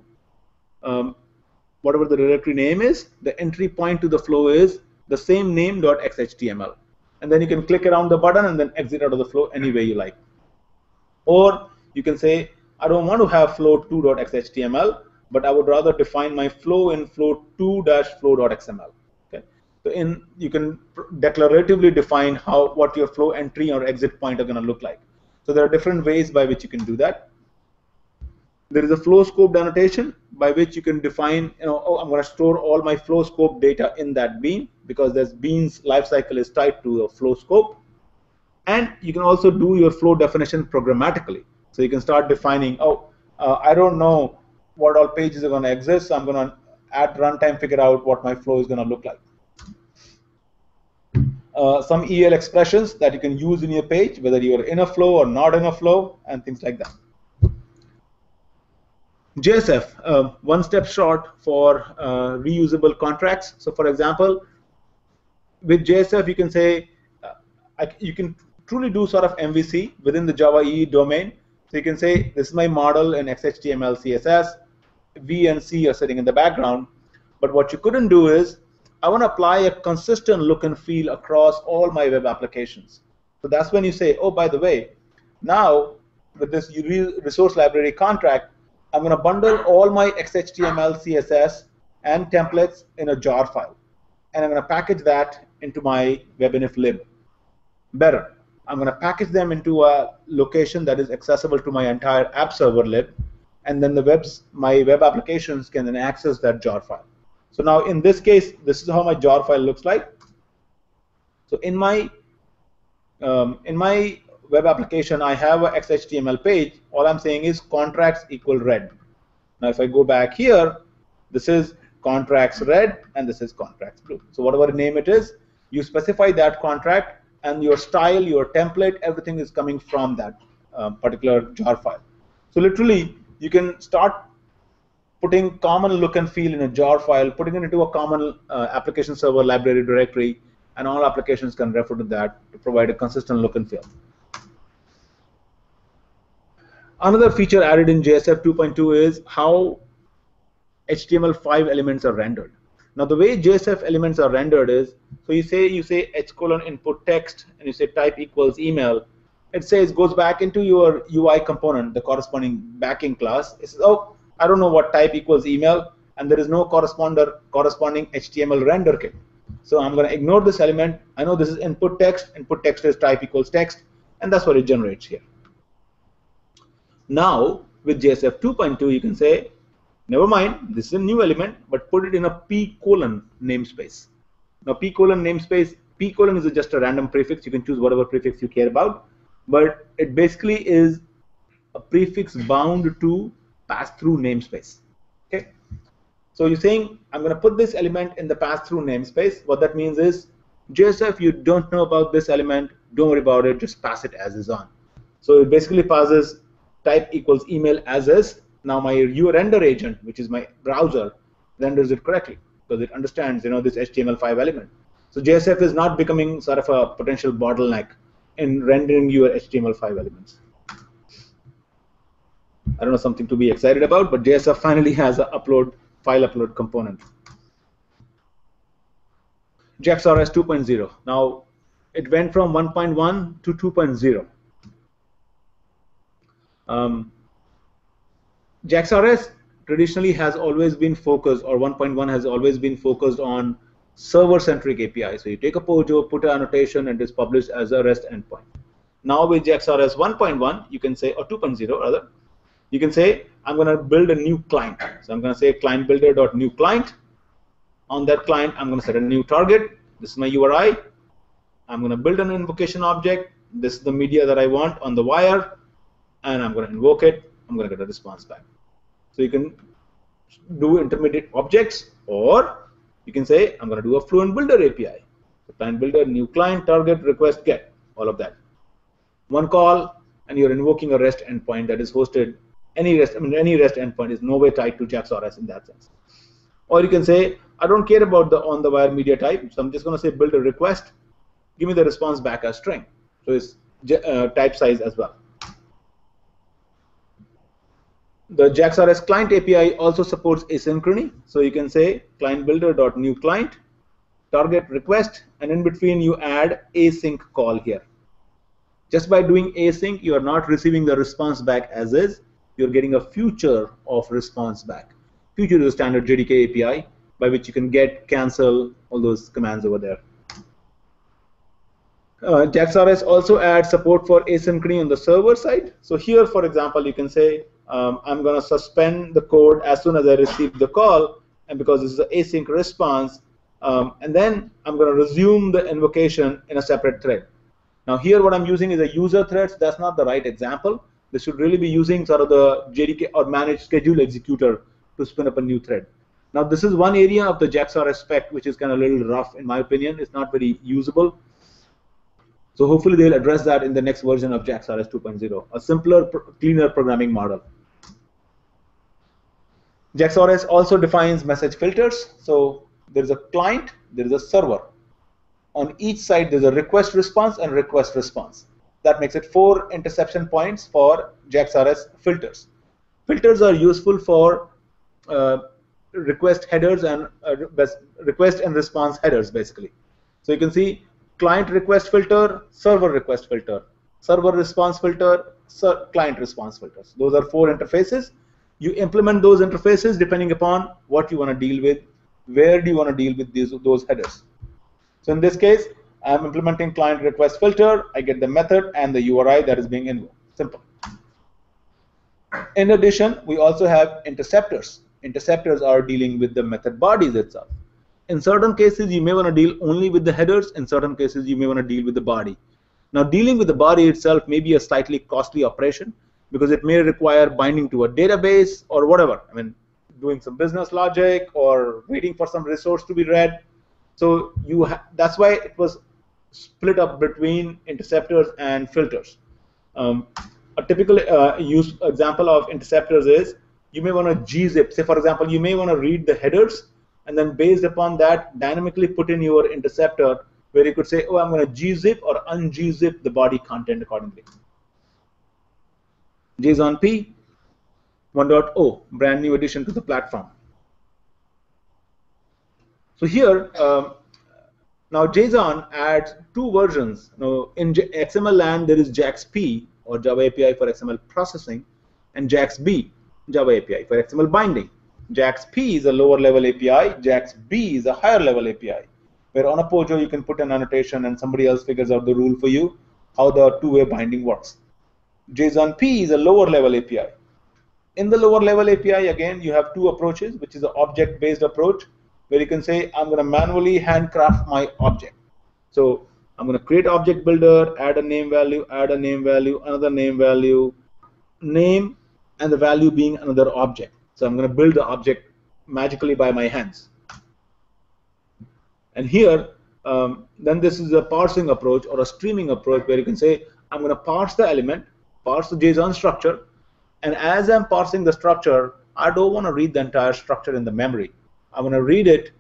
Whatever the directory name is, the entry point to the flow is the same name.xhtml. And then you can click around the button and then exit out of the flow any way you like. Or you can say, I don't want to have flow2.xhtml, but I would rather define my flow in flow2-flow.xml. Okay? So you can declaratively define what your flow entry or exit point are going to look like. So there are different ways by which you can do that. There is a flow scoped annotation by which you can define, I'm going to store all my flow scope data in that bean, because this bean's lifecycle is tied to a flow scope. And you can also do your flow definition programmatically. So you can start defining, I don't know what all pages are going to exist, so I'm going to, at runtime, figure out what my flow is going to look like. Some EL expressions that you can use in your page, whether you are in a flow or not in a flow, and things like that. JSF, one step short for reusable contracts. So for example, with JSF, you can say, you can truly do sort of MVC within the Java EE domain. So you can say, this is my model in XHTML, CSS. V and C are sitting in the background. But what you couldn't do is, I want to apply a consistent look and feel across all my web applications. So that's when you say, oh, by the way, now with this resource library contract, I'm going to bundle all my XHTML, CSS, and templates in a jar file. And I'm going to package that into my webinf lib. Better. I'm going to package them into a location that is accessible to my entire app server lib, and then my web applications can then access that jar file. So now in this case, this is how my jar file looks like. So in my web application, I have a XHTML page, all I'm saying is contracts equal red. Now if I go back here, this is contracts red and this is contracts blue. So whatever name it is, you specify that contract and your style, your template, everything is coming from that particular jar file. So literally you can start putting common look and feel in a jar file, putting it into a common application server library directory, and all applications can refer to that to provide a consistent look and feel. Another feature added in JSF 2.2 is how HTML5 elements are rendered. Now the way JSF elements are rendered is, so you say h:\input text and you say type equals email. It says goes back into your UI component, the corresponding backing class. It says, oh, I don't know what type equals email, and there is no corresponding HTML render kit. So I'm going to ignore this element. I know this is input text. Input text is type equals text, and that's what it generates here. Now with JSF 2.2, you can say, never mind, this is a new element, but put it in a p: namespace. Now p: namespace, p: is just a random prefix. You can choose whatever prefix you care about, but it basically is a prefix bound to pass-through namespace. Okay, so you're saying I'm going to put this element in the pass-through namespace. What that means is, JSF, you don't know about this element, don't worry about it, just pass it as is on. So it basically passes type equals email as is. Now my render agent, which is my browser, renders it correctly because it understands, you know, this HTML5 element. So JSF is not becoming sort of a potential bottleneck in rendering your HTML5 elements. I don't know, something to be excited about, but JSF finally has a file upload component. JAX-RS 2.0. Now it went from 1.1 to 2.0. JAX-RS traditionally has always been focused, or 1.1 has always been focused on server-centric API. So you take a POJO, put an annotation, and it's published as a REST endpoint. Now with JAX-RS 1.1, you can say, or 2.0 rather, you can say I'm going to build a new client. So I'm going to say client builder.new client. On that client, I'm going to set a new target. This is my URI. I'm going to build an invocation object. This is the media that I want on the wire, and I'm going to invoke it. I'm going to get a response back. So you can do intermediate objects, or you can say I'm going to do a fluent builder API. So client builder, new client, target, request, get, all of that. One call, and you're invoking a REST endpoint that is hosted. Any REST endpoint is no way tied to JAX-RS in that sense. Or you can say, I don't care about the on-the-wire media type, so I'm just going to say build a request, give me the response back as string. So it's type size as well. The JAX-RS client API also supports asynchrony. So you can say client builder.new client, target request, and in between you add async call here. Just by doing async, you are not receiving the response back as is. You're getting a future of response back. Future is a standard JDK API by which you can get, cancel, all those commands over there. JAX-RS also adds support for asynchrony on the server side. So here, for example, you can say, I'm going to suspend the code as soon as I receive the call, and because this is an async response, and then I'm going to resume the invocation in a separate thread. Now here what I'm using is a user thread, so that's not the right example. They should really be using sort of the JDK or managed schedule executor to spin up a new thread. Now this is one area of the JAX-RS spec which is kind of a little rough in my opinion. It's not very usable. So hopefully they'll address that in the next version of JAX-RS 2.0, a simpler, cleaner programming model. JAX-RS also defines message filters. So there's a client, there's a server. On each side there's a request response and request response. That makes it 4 interception points for JAX-RS filters. Filters are useful for request headers and request and response headers basically. So you can see client request filter, server response filter, client response filters. Those are 4 interfaces. You implement those interfaces depending upon what you want to deal with, where do you want to deal with those headers. So in this case, I'm implementing client request filter, I get the method and the URI that is being invoked. Simple. In addition, we also have interceptors. Interceptors are dealing with the method bodies itself. In certain cases, you may want to deal only with the headers. In certain cases, you may want to deal with the body. Now, dealing with the body itself may be a slightly costly operation because it may require binding to a database or whatever. I mean, doing some business logic or waiting for some resource to be read. So that's why it was split up between interceptors and filters. A typical use example of interceptors is you may want to gzip. Say, for example, you may want to read the headers and then based upon that, dynamically put in your interceptor where you could say, oh, I'm going to gzip or un-gzip the body content accordingly. JSONP 1.0, brand new addition to the platform. So here, now JSON adds two versions. Now in XML land, there is JAX-P or Java API for XML processing, and JAX-B, Java API for XML binding. JAX-P is a lower level API, JAX-B is a higher level API, where on a POJO you can put an annotation and somebody else figures out the rule for you, how the two-way binding works. JSON-P is a lower level API. In the lower level API, again, you have two approaches, which is an object-based approach, where you can say, I'm going to manually handcraft my object. So I'm going to create object builder, add a name value, another name value, name, and the value being another object. So I'm going to build the object magically by my hands. And here, then this is a parsing approach or a streaming approach where you can say, I'm going to parse the element, parse the JSON structure, and as I'm parsing the structure, I don't want to read the entire structure in the memory. I want to read it.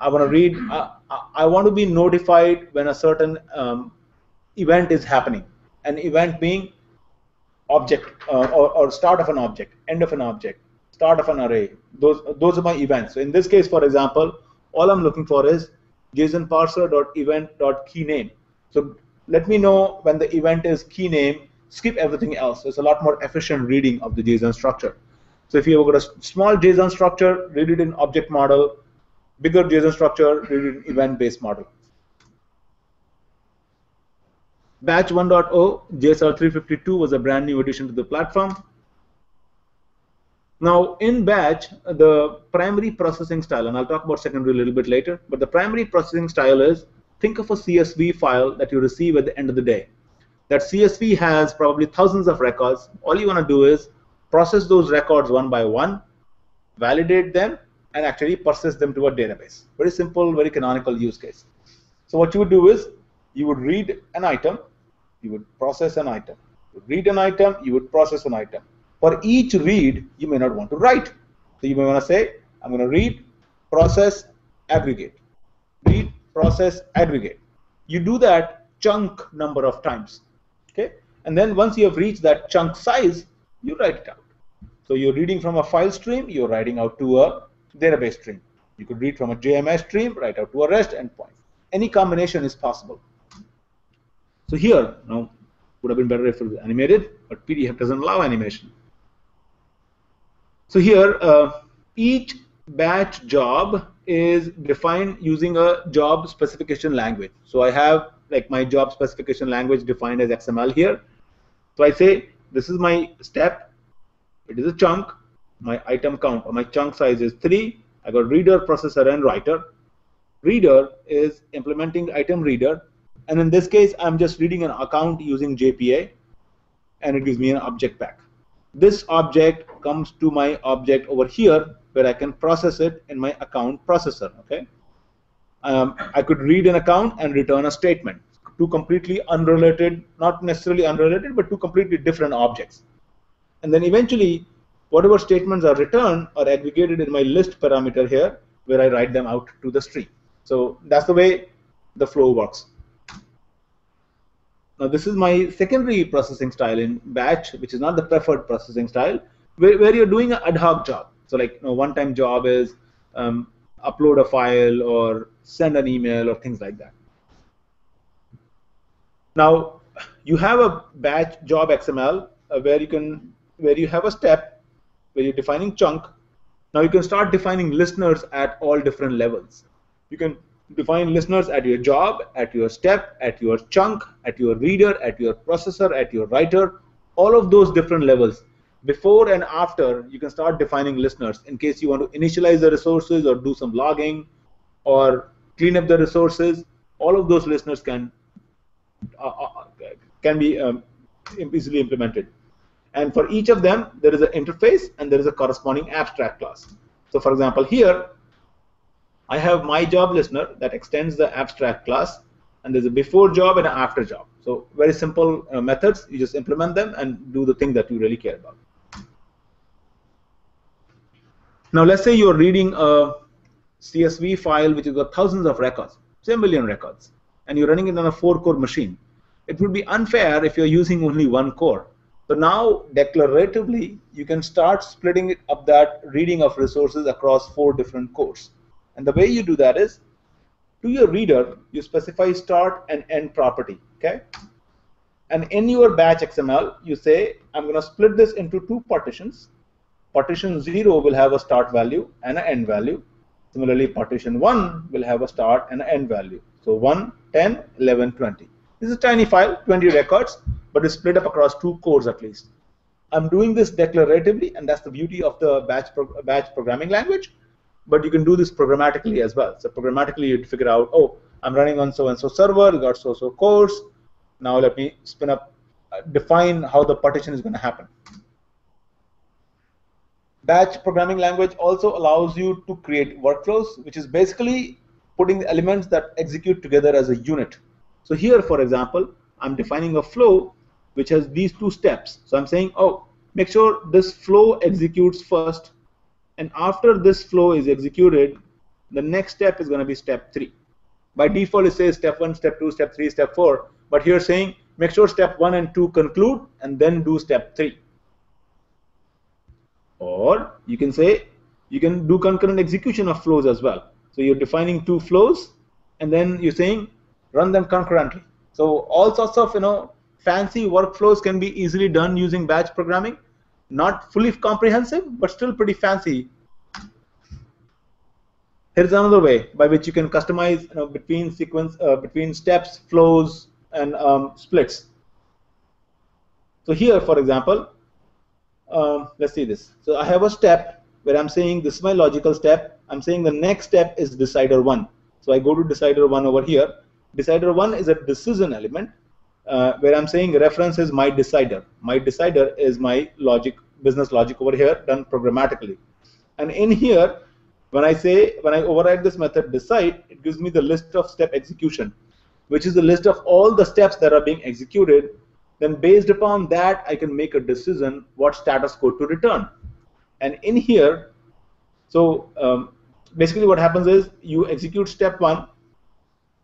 I want to be notified when a certain event is happening. An event being object or start of an object, end of an object, start of an array. Those are my events. So in this case, for example, all I'm looking for is JSON parser.event.keyName. So let me know when the event is keyName. Skip everything else. So it's a lot more efficient reading of the JSON structure. So if you've got a small JSON structure, read it in object model. Bigger JSON structure, read it in event-based model. Batch 1.0, JSR 352 was a brand new addition to the platform. Now in Batch, the primary processing style, and I'll talk about secondary a little bit later, but the primary processing style is, think of a CSV file that you receive at the end of the day. That CSV has probably thousands of records. All you want to do is process those records one by one, validate them, and actually persist them to a database. Very simple, very canonical use case. So what you would do is you would read an item, you would process an item. You would read an item, you would process an item. For each read, you may not want to write. So you may want to say, I'm going to read, process, aggregate. Read, process, aggregate. You do that chunk number of times. Okay? And then once you have reached that chunk size, you write it out. So you're reading from a file stream, you're writing out to a database stream. You could read from a JMS stream, write out to a REST endpoint. Any combination is possible. So here, now, would have been better if it was animated, but PDF doesn't allow animation. So here, each batch job is defined using a job specification language. So I have like my job specification language defined as XML here. So I say, this is my step, it is a chunk, my item count or my chunk size is 3. I got reader, processor, and writer. Reader is implementing item reader, and in this case I'm just reading an account using JPA, and it gives me an object back. This object comes to my object over here where I can process it in my account processor. Okay, I could read an account and return a statement. Two completely unrelated, not necessarily unrelated, but two completely different objects. And then eventually, whatever statements are returned are aggregated in my list parameter here, where I write them out to the stream. So that's the way the flow works. Now this is my secondary processing style in Batch, which is not the preferred processing style, where you're doing an ad hoc job. So like, you know, one-time job is upload a file or send an email or things like that. Now you have a batch job XML where you have a step where you're defining chunk. Now you can start defining listeners at all different levels. You can define listeners at your job, at your step, at your chunk, at your reader, at your processor, at your writer, all of those different levels. Before and after, you can start defining listeners in case you want to initialize the resources or do some logging or clean up the resources. All of those listeners can can be easily implemented. And for each of them, there is an interface and there is a corresponding abstract class. So, for example, here I have my job listener that extends the abstract class, and there's a before job and an after job. So, very simple methods. You just implement them and do the thing that you really care about. Now, let's say you're reading a CSV file which has got thousands of records, say a million records, and you're running it on a 4-core machine. It would be unfair if you're using only 1 core. So now, declaratively, you can start splitting it up, that reading of resources across 4 different cores. And the way you do that is, to your reader, you specify start and end property, okay? And in your batch XML, you say, I'm going to split this into 2 partitions. Partition 0 will have a start value and an end value. Similarly, partition 1 will have a start and an end value. So 1, 10, 11, 20. This is a tiny file, 20 records, but it's split up across 2 cores at least. I'm doing this declaratively, and that's the beauty of the batch programming language. But you can do this programmatically as well. So programmatically, you'd figure out, oh, I'm running on so-and-so server, I've got so-so cores. Now let me spin up, define how the partition is going to happen. Batch programming language also allows you to create workflows, which is basically putting the elements that execute together as a unit. So here, for example, I'm defining a flow which has these 2 steps. So I'm saying, oh, make sure this flow executes first. And after this flow is executed, the next step is going to be step 3. By default, it says step 1, step 2, step 3, step 4. But here saying, make sure step 1 and 2 conclude, and then do step 3. Or you can say, you can do concurrent execution of flows as well. So you're defining 2 flows, and then you're saying, run them concurrently. So all sorts of fancy workflows can be easily done using batch programming. Not fully comprehensive, but still pretty fancy. Here's another way by which you can customize between steps, flows, and splits. So here, for example, let's see this. So I have a step where I'm saying this is my logical step. I'm saying the next step is decider 1. So I go to decider 1 over here. Decider 1 is a decision element where I'm saying reference is my decider. My decider is my logic, business logic over here, done programmatically. And in here, when I override this method decide, it gives me the list of step execution, which is the list of all the steps that are being executed. Then based upon that, I can make a decision what status code to return. And in here, so basically what happens is you execute step 1,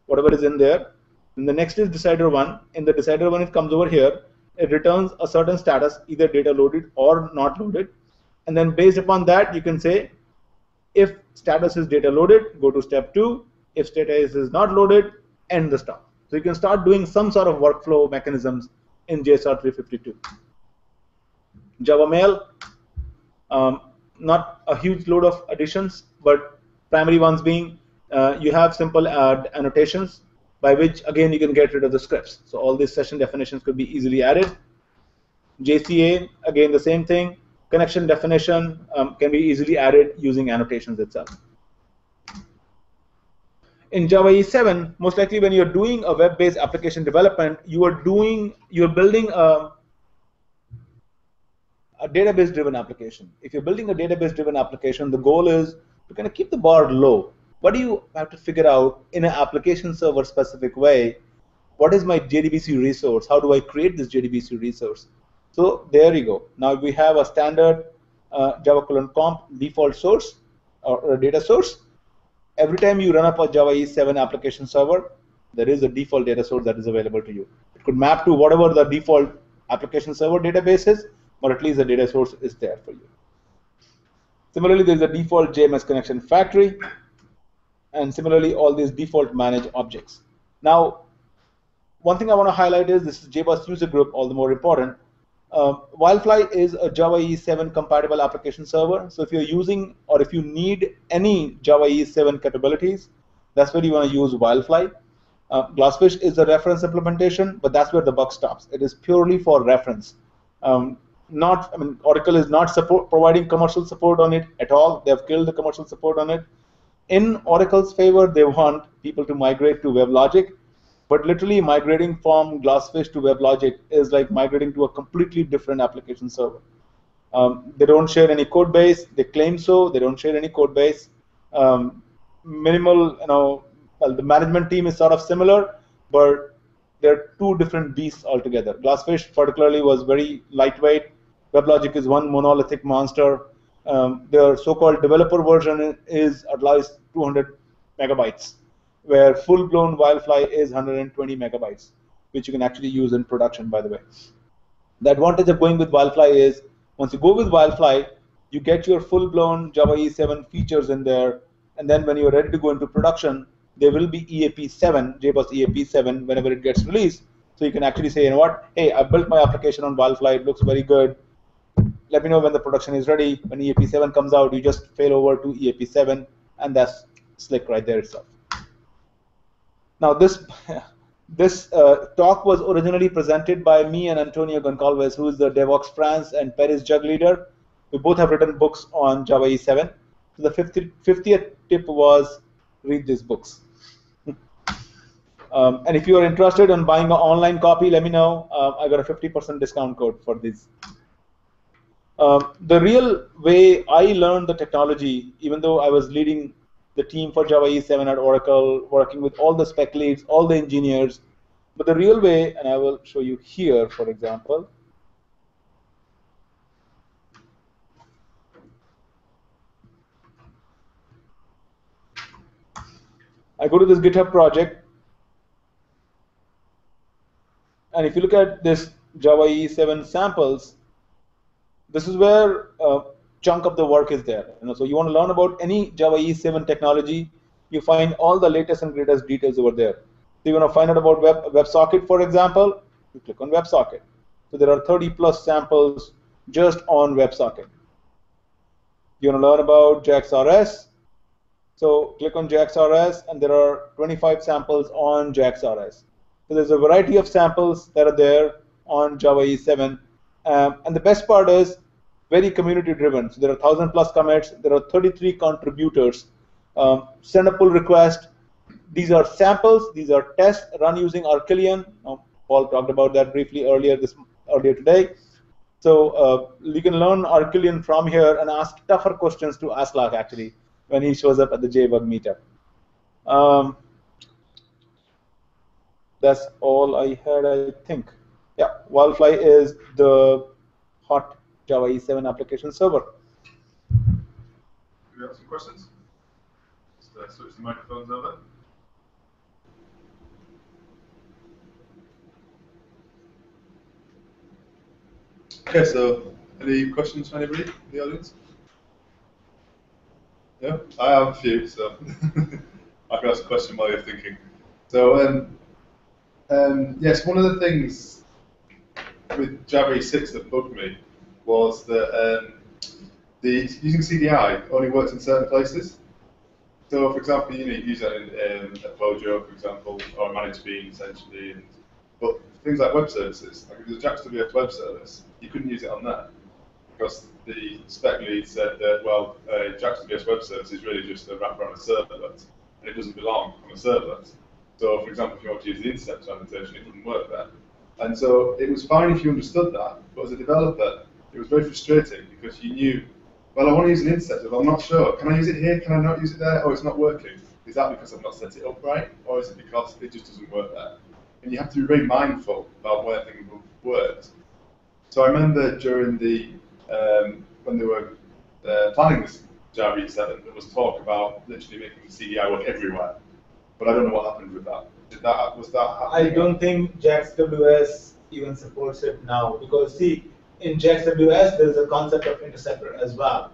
whatever is in there, and the next is decider 1. In the decider 1, it comes over here. It returns a certain status, either data loaded or not loaded. And then based upon that, you can say, if status is data loaded, go to step 2. If status is not loaded, end the stop. So you can start doing some sort of workflow mechanisms in JSR 352. Java mail, not a huge load of additions, but primary ones being, you have simple annotations by which, again, you can get rid of the scripts. So all these session definitions could be easily added. JCA, again, the same thing. Connection definition can be easily added using annotations itself. In Java EE 7, most likely when you're doing a web-based application development, you're building a database-driven application. If you're building a database-driven application, the goal is to kind of keep the bar low. What do you have to figure out in an application server specific way? What is my JDBC resource? How do I create this JDBC resource? So there you go. Now we have a standard Java:/comp default source or data source. Every time you run up a Java EE 7 application server, there is a default data source that is available to you. It could map to whatever the default application server database is, or at least the data source is there for you. Similarly, there is a default JMS connection factory. And similarly, all these default managed objects. Now, one thing I want to highlight is this is JBoss user group, all the more important. Wildfly is a Java EE 7 compatible application server. So if you're using or if you need any Java EE 7 capabilities, that's where you want to use Wildfly. GlassFish is a reference implementation, but that's where the buck stops. It is purely for reference. Oracle is not providing commercial support on it at all. They've killed the commercial support on it. In Oracle's favor, they want people to migrate to WebLogic. But literally migrating from GlassFish to WebLogic is like migrating to a completely different application server. They don't share any code base. They claim so. They don't share any code base. Minimal, you know, well, the management team is sort of similar, but they're two different beasts altogether. GlassFish particularly was very lightweight. WebLogic is one monolithic monster. Their so-called developer version is at least 200 megabytes, where full-blown Wildfly is 120 megabytes, which you can actually use in production, by the way. The advantage of going with Wildfly is, once you go with Wildfly, you get your full-blown Java EE 7 features in there, and then when you're ready to go into production, there will be EAP7, JBoss EAP7, whenever it gets released. So you can actually say, you know what, hey, I built my application on Wildfly, it looks very good. Let me know when the production is ready. When EAP7 comes out, you just fail over to EAP7, and that's slick right there itself. Now, this talk was originally presented by me and Antonio Goncalves, who is the DevOps France and Paris JUG leader. We both have written books on Java EE 7. So the 50th tip was read these books. And if you are interested in buying an online copy, let me know. I got a 50% discount code for these. The real way I learned the technology, even though I was leading the team for Java EE 7 at Oracle, working with all the spec leads, all the engineers, but the real way, and I will show you here, for example. I go to this GitHub project, and if you look at this Java EE 7 samples, this is where chunk of the work is there. You know, so you want to learn about any Java EE 7 technology, you find all the latest and greatest details over there. So you want to find out about WebSocket, for example, you click on WebSocket. So there are 30+ samples just on WebSocket. You want to learn about JAX-RS, so click on JAX-RS, and there are 25 samples on JAX-RS. So there's a variety of samples that are there on Java EE 7, and the best part is, very community-driven. So there are 1,000+ commits. There are 33 contributors. Send a pull request. These are samples. These are tests run using Archillion. Paul talked about that briefly earlier today. So you can learn Archillion from here and ask tougher questions to Aslak actually when he shows up at the JBug meetup. That's all I had, I think. Yeah, Wildfly is the hot Java EE 7 application server. Do we have some questions? Let's switch the microphones over. Okay, so any questions from anybody in the audience? Yeah, I have a few, so I can ask a question while you're thinking. So, yes, one of the things with Java EE 6 that bugged me was that using CDI only works in certain places. So, for example, you need to use that in Mojo, for example, or managed bean, essentially. And, but things like web services, like if there's a JAX-WS web service, you couldn't use it on that because the spec lead said that, well, JAX-WS web service is really just a wraparound of servlet, and it doesn't belong on a servlet. So, for example, if you want to use the intercept annotation, it wouldn't work there. And so it was fine if you understood that, but as a developer, it was very frustrating because you knew, well, I want to use an intercept, but I'm not sure. Can I use it here? Can I not use it there? Oh, it's not working. Is that because I've not set it up right? Or is it because it just doesn't work there? And you have to be very mindful about where things worked. So I remember during the, when they were planning this Java EE 7, there was talk about literally making the CDI work everywhere. But I don't know what happened with that. I don't think JAX-WS even supports it now because, see, in JAX-WS, there is a concept of interceptor as well.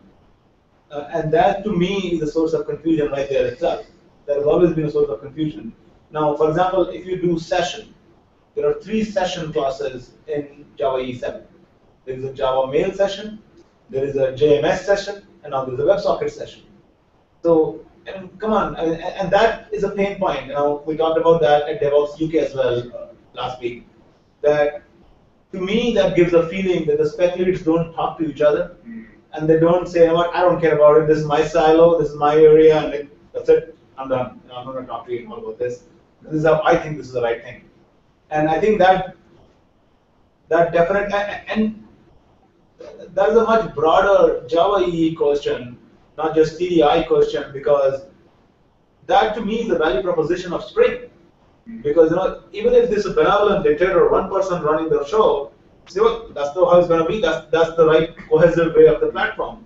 And that, to me, is a source of confusion right there itself. There has always been a source of confusion. Now, for example, if you do session, there are 3 session classes in Java EE 7. There is a Java mail session, there is a JMS session, and now there is a WebSocket session. So, and come on, and that is a pain point. Now, we talked about that at DevOps UK as well last week. That, to me, that gives a feeling that the spec leads don't talk to each other, and they don't say, you know what, I don't care about it, this is my silo, this is my area, and that's it, I'm done, I'm not going to talk to you anymore about this. This is how I think this is the right thing. And I think that definitely, and that is a much broader Java EE question, not just CDI question, because that to me is the value proposition of Spring. Because even if there's a benevolent dictator, one person running the show, say, well, that's how it's going to be. That's the right cohesive way of the platform.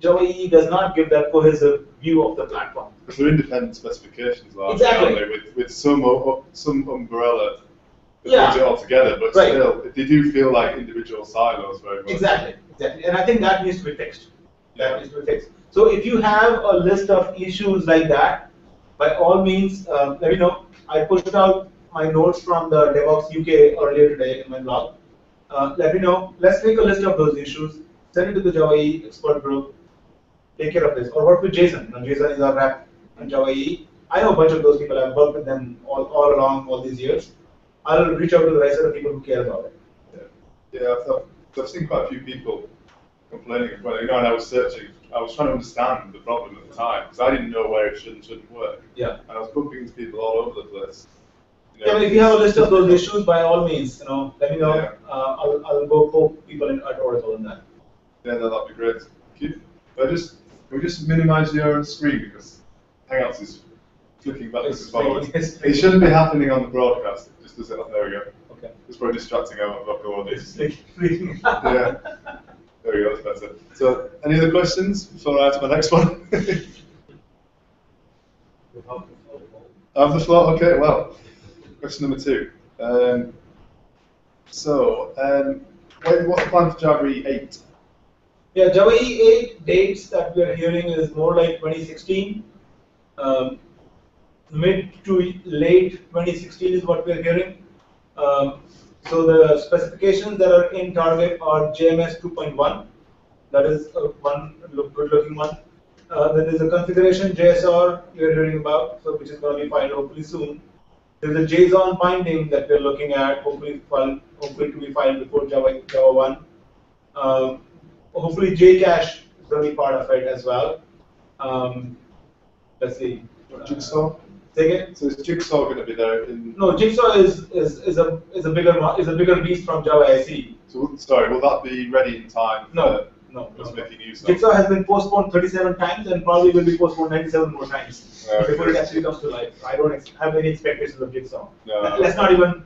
Java EE does not give that cohesive view of the platform. It's an independent specifications, largely, exactly. With some umbrella that brings it all together, but still, they do feel like individual silos very much. Exactly. And I think that needs to be fixed. That needs to be fixed. So if you have a list of issues like that, by all means, let me know. I pushed out my notes from the DevOps UK earlier today in my blog. Let me know. Let's make a list of those issues. Send it to the Java EE expert group. Take care of this. Or work with JSON. Now, JSON is our rep on Java EE. I know a bunch of those people. I've worked with them all along all these years. I'll reach out to the rest of the people who care about it. I've seen quite a few people complaining about it. And I was searching. I was trying to understand the problem at the time because I didn't know where it should and shouldn't work. Yeah. And I was bumping into people all over the place. But if you have a list of those issues, by all means, let me know. Yeah. I'll go poke people at Oracle on that. Yeah, that'd be great. Can we just minimize your screen because Hangouts is clicking backwards and forwards. It shouldn't be happening on the broadcast. It just does it. There we go. Okay. It's probably distracting our vocal audience. Yeah. There we go, that's better. So, any other questions before I ask my next one? Have the floor? Okay, well, question number 2. What's the plan for Java EE 8? Yeah, Java EE 8 dates that we're hearing is more like 2016. Mid to late 2016 is what we're hearing. So the specifications that are in target are JMS 2.1. That is one good-looking one. Then there's a configuration JSR you're hearing about, which is going to be filed hopefully soon. There's a JSON binding that we're looking at, hopefully to be filed before Java 1. Hopefully JCache is going to be part of it as well. Let's see. Jigsaw. So is Jigsaw going to be there? No, Jigsaw is a bigger beast from Java SE. So sorry, will that be ready in time? No. Making use of? Jigsaw has been postponed 37 times and probably will be postponed 97 more times before it actually comes to life. I don't have any expectations of Jigsaw. Let's not even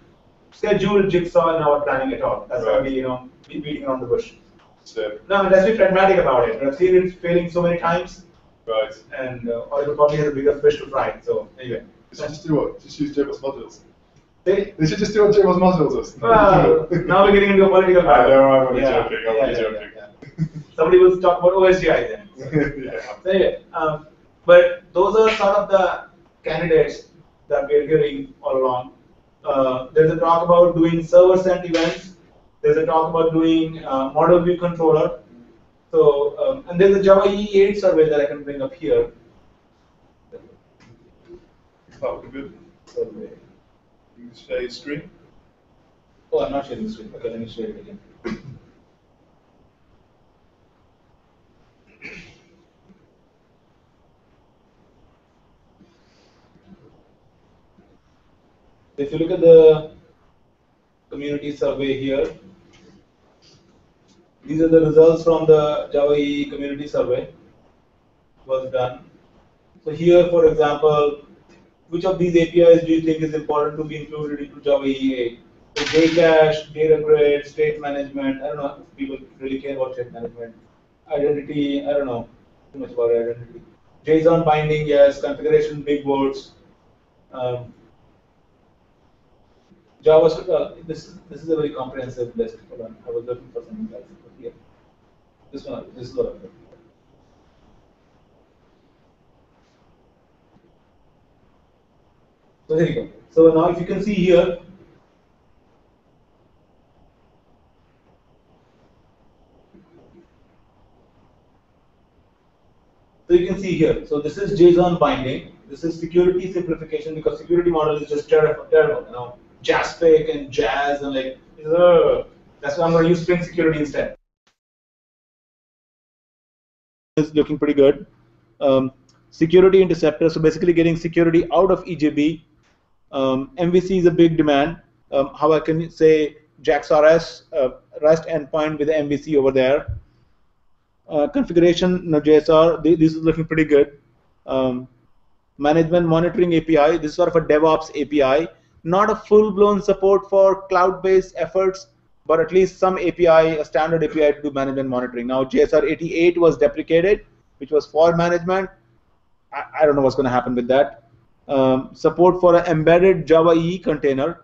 schedule Jigsaw in our planning at all. That's going to be beating around the bush. So. No, let's be pragmatic about it. I've seen it failing so many times. Right. And Oracle probably has a bigger fish to fry. So anyway. They should just do what? Just use JBoss modules. They should just do what JBoss modules is. Well, now we're getting into a political battle. I know, I'm only joking. I'm only joking. Somebody will talk about OSGI then. So anyway, but those are sort of the candidates that we're hearing all along. There's a talk about doing server-sent events. There's a talk about doing model view controller. So, and there's a Java EE 8 survey that I can bring up here. Survey. Can you share your screen? Oh, I'm not sharing the screen. Okay, let me share it again. If you look at the community survey here, these are the results from the Java EE community survey was done. So here, for example, which of these APIs do you think is important to be included into Java EE 8? So JCache, data grid, state management. I don't know if people really care about state management. Identity, I don't know too much about identity. JSON binding, yes. Configuration, big words. JavaScript, this is a very comprehensive list. Hold on, I was looking for something else here. This is what I'm looking for. So here you go. So now if you can see here, So this is JSON binding. This is security simplification because security model is just terrible now. JASPIC and JAS and like, that's why I'm going to use Spring Security instead. It's looking pretty good. Security interceptor, so basically getting security out of EJB MVC is a big demand. How I can say JAX-RS REST endpoint with MVC over there. Configuration, no JSR, this is looking pretty good. Management monitoring API, this is sort of a DevOps API. Not a full-blown support for cloud-based efforts, but at least some API, a standard API to do management monitoring. Now JSR 88 was deprecated, which was for management. I don't know what's going to happen with that. Support for an embedded Java EE container,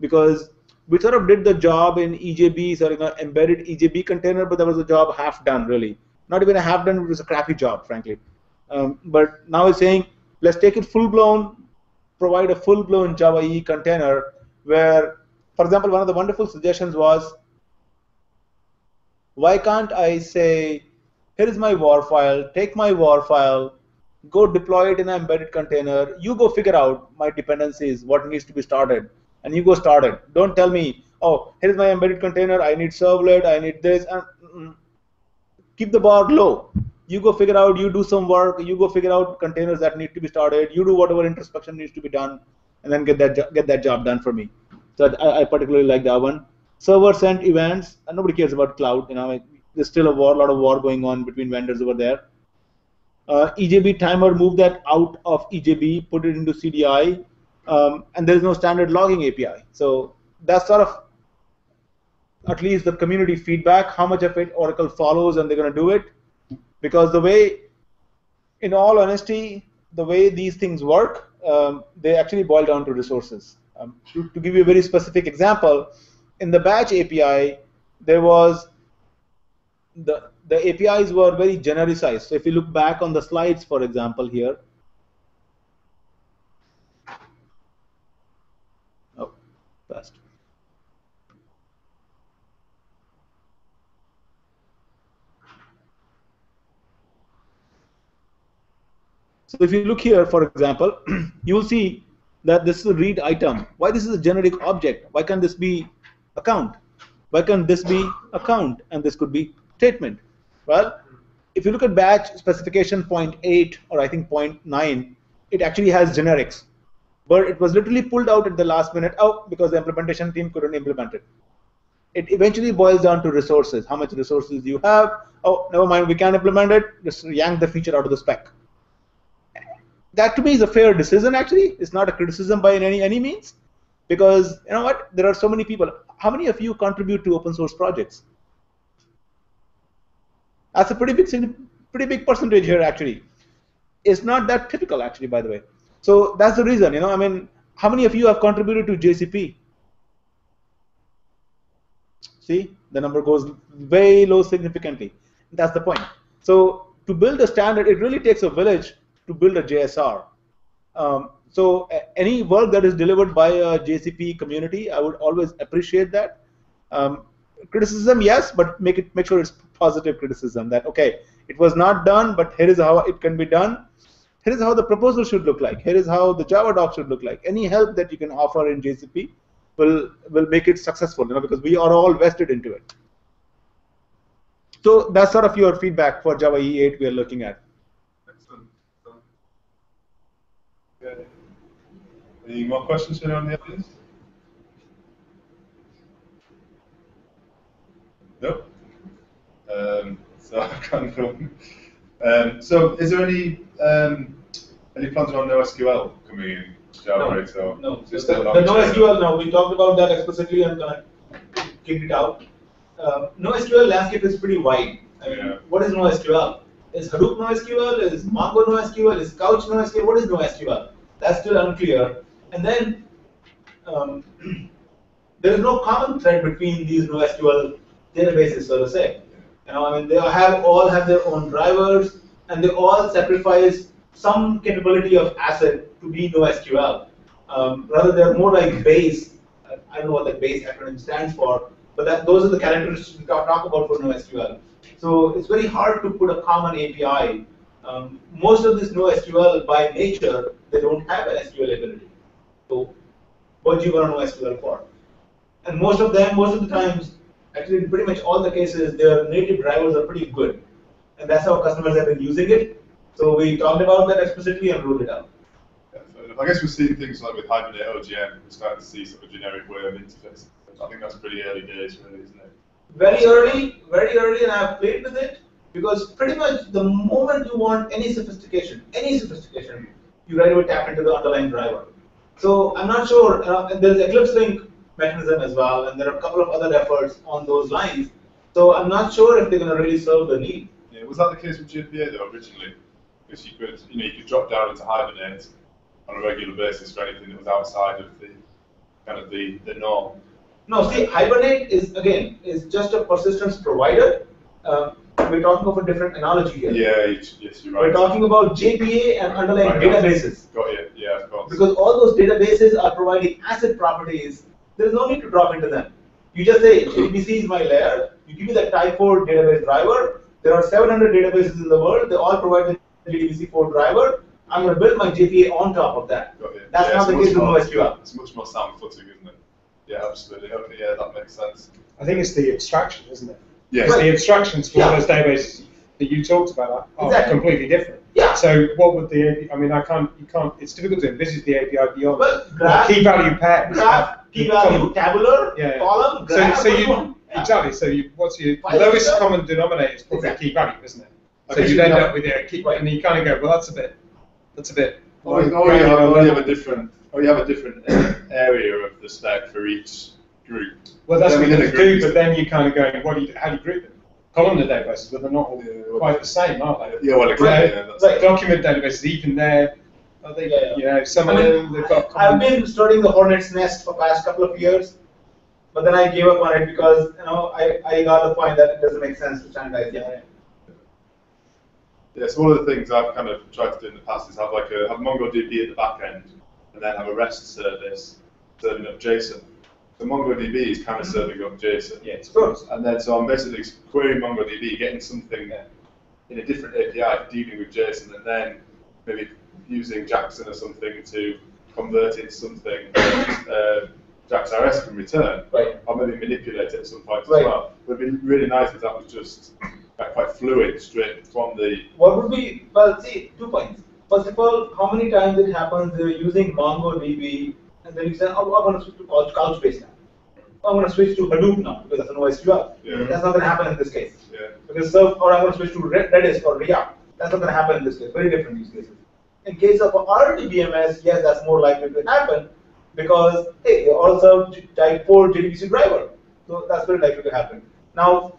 because we sort of did the job in EJB, sort of an embedded EJB container, but that was a job half done, really. Not even a half done, it was a crappy job, frankly. But now it's saying, let's take it full-blown, provide a full-blown Java EE container where, for example, one of the wonderful suggestions was, why can't I say, here is my WAR file, take my WAR file, go deploy it in an embedded container, you go figure out my dependencies, what needs to be started, and you go start it. Don't tell me, oh, here is my embedded container, I need servlet, I need this, and keep the bar low. You go figure out, you do some work, you go figure out containers that need to be started, you do whatever introspection needs to be done, and then get that job done for me. So I particularly like that one. Server sent events, and nobody cares about cloud, there's still a lot of war going on between vendors over there. EJB timer, move that out of EJB, put it into CDI, and there's no standard logging API. So that's sort of at least the community feedback, how much of it Oracle follows and they're going to do it. Because the way, in all honesty, the way these things work, they actually boil down to resources. To give you a very specific example, in the Batch API, there was the APIs were very genericized. So if you look back on the slides, for example, here. Oh, fast. So if you look here, for example, you will see that this is a read item. Why this is a generic object? Why can't this be account? Why can't this be account? And this could be statement. Well, if you look at batch specification 0.8 or I think 0.9, it actually has generics. But it was literally pulled out at the last minute because the implementation team couldn't implement it. It eventually boils down to resources. How much resources do you have? Oh, never mind, we can't implement it. Just yank the feature out of the spec. That to me is a fair decision, actually. It's not a criticism by any means, because you know what? There are so many people. How many of you contribute to open source projects? That's a pretty big percentage here, actually. It's not that typical, actually, by the way. So that's the reason, how many of you have contributed to JCP? See, the number goes way low significantly. That's the point. So to build a standard, it really takes a village to build a JSR. So any work that is delivered by a JCP community, I would always appreciate that. Criticism, yes, but make sure it's positive criticism, that okay, it was not done, but here is how it can be done. Here is how the proposal should look like. Here is how the Java doc should look like. Any help that you can offer in JCP will make it successful, because we are all vested into it. So that's sort of your feedback for Java EE 8 we are looking at. Any more questions here on the audience? No? So I've gone from. So is there any plans around NoSQL coming in Java? No. Just the NoSQL now, we talked about that explicitly and kind of kicked it out. NoSQL landscape is pretty wide. What is NoSQL? Is Hadoop NoSQL? Is Mongo NoSQL? Is Couch NoSQL? What is NoSQL? That's still unclear. And then there is no common thread between these NoSQL databases, so to say. They all have their own drivers, and they all sacrifice some capability of asset to be NoSQL. Rather, they're more like BASE. I don't know what that BASE acronym stands for, but those are the characteristics we talk about for NoSQL. So it's very hard to put a common API. Most of this NoSQL, by nature, they don't have an SQL ability. So what do you want NoSQL for? And most of the times, actually in pretty much all the cases, their native drivers are pretty good. And that's how customers have been using it. So we talked about that explicitly and ruled it out. Yeah, I guess we're seeing things like with Hibernate OGM, we're starting to see sort of generic web interfaces. I think that's pretty early days, really, isn't it? Very early, and I've played with it because pretty much the moment you want any sophistication, you right away tap into the underlying driver. So I'm not sure, and there's Eclipse Link mechanism as well, and there are a couple of other efforts on those lines. So I'm not sure if they're going to really serve the need. Yeah, was that the case with JPA though originally? Because you could drop down into Hibernate on a regular basis for anything that was outside of the kind of the norm. No, see, Hibernate is just a persistence provider. We're talking of a different analogy here. Yeah, yes, you're right. We're talking about JPA and underlying databases. Got it. Yeah, of course. Because all those databases are providing asset properties. There's no need to drop into them. You just say, JDBC is my layer. You give me the type 4 database driver. There are 700 databases in the world. They all provide the JDBC 4 driver. I'm going to build my JPA on top of that. Got it. That's not the case with NoSQL. It's much more sound footing, isn't it? Yeah, absolutely. Okay, yeah, that makes sense. I think it's the abstraction, isn't it? Yeah. It's the abstractions for those databases that you talked about are completely different. Yeah. So what would the API? I mean, you can't. It's difficult to envisage the API beyond key-value pairs. Graph, key-value, tabular, column, graph. Exactly. So what's your lowest common denominator is probably key-value, isn't it? So you end up with a key, and you kind of go, well, that's a bit. Or you have a different area of the stack for each group. Well, that's what you do, but then you're kind of going, how do you group them? Columnar databases, but they're not all quite the same, are they? Yeah, well, exactly. Like document databases, even there, are they? Yeah, yeah. You know, some of them they've got. I've been studying the hornet's nest for the past couple of years, but then I gave up on it because I got the point that it doesn't make sense to standardize. Yeah. Yeah, so one of the things I've kind of tried to do in the past is have MongoDB at the back end, and then have a REST service serving up JSON. So MongoDB is kind of serving up JSON. Yeah, of course. And then so I'm basically querying MongoDB, getting something in a different API, dealing with JSON, and then maybe using Jackson or something to convert it to something that JAX-RS can return, or maybe manipulate it at some point as well. It would be really nice if that was just quite fluid, straight from the... What would be, well, see, 2 points. First of all, how many times it happens you're using MongoDB, and then you say, oh, I'm going to switch to Couchbase now. Oh, I'm going to switch to Hadoop now, because that's an OSQL. Yeah. That's not going to happen in this case. Yeah. Because or I'm going to switch to Redis or React. That's not going to happen in this case. Very different use cases. In case of RDBMS, yes, that's more likely to happen, because, hey, they also type 4 JDBC driver. So that's very likely to happen. Now,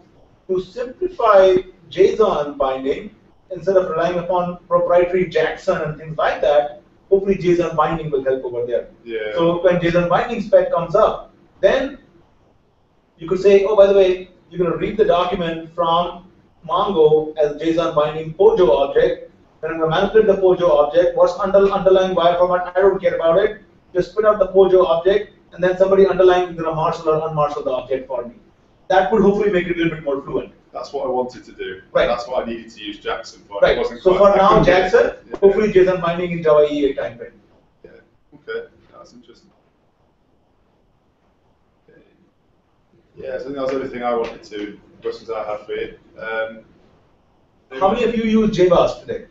to simplify JSON binding, instead of relying upon proprietary Jackson and things like that, hopefully JSON binding will help over there. Yeah. So when JSON binding spec comes up, then you could say, oh, by the way, you're going to read the document from Mongo as JSON binding POJO object. Then I'm going to manipulate the POJO object. What's underlying wire format? I don't care about it. Just spit out the POJO object, and then somebody underlying is going to marshal or unmarshal the object for me. That would hopefully make it a little bit more fluent. That's what I wanted to do. Right. That's what I needed to use Jackson for. Right. So for now, Jackson, hopefully JSON binding in Java EE 8 timeframe. Yeah. Okay. That's interesting. Okay. Yeah. So I think that was everything I wanted to. Questions I have for you. How many of you use JBoss today?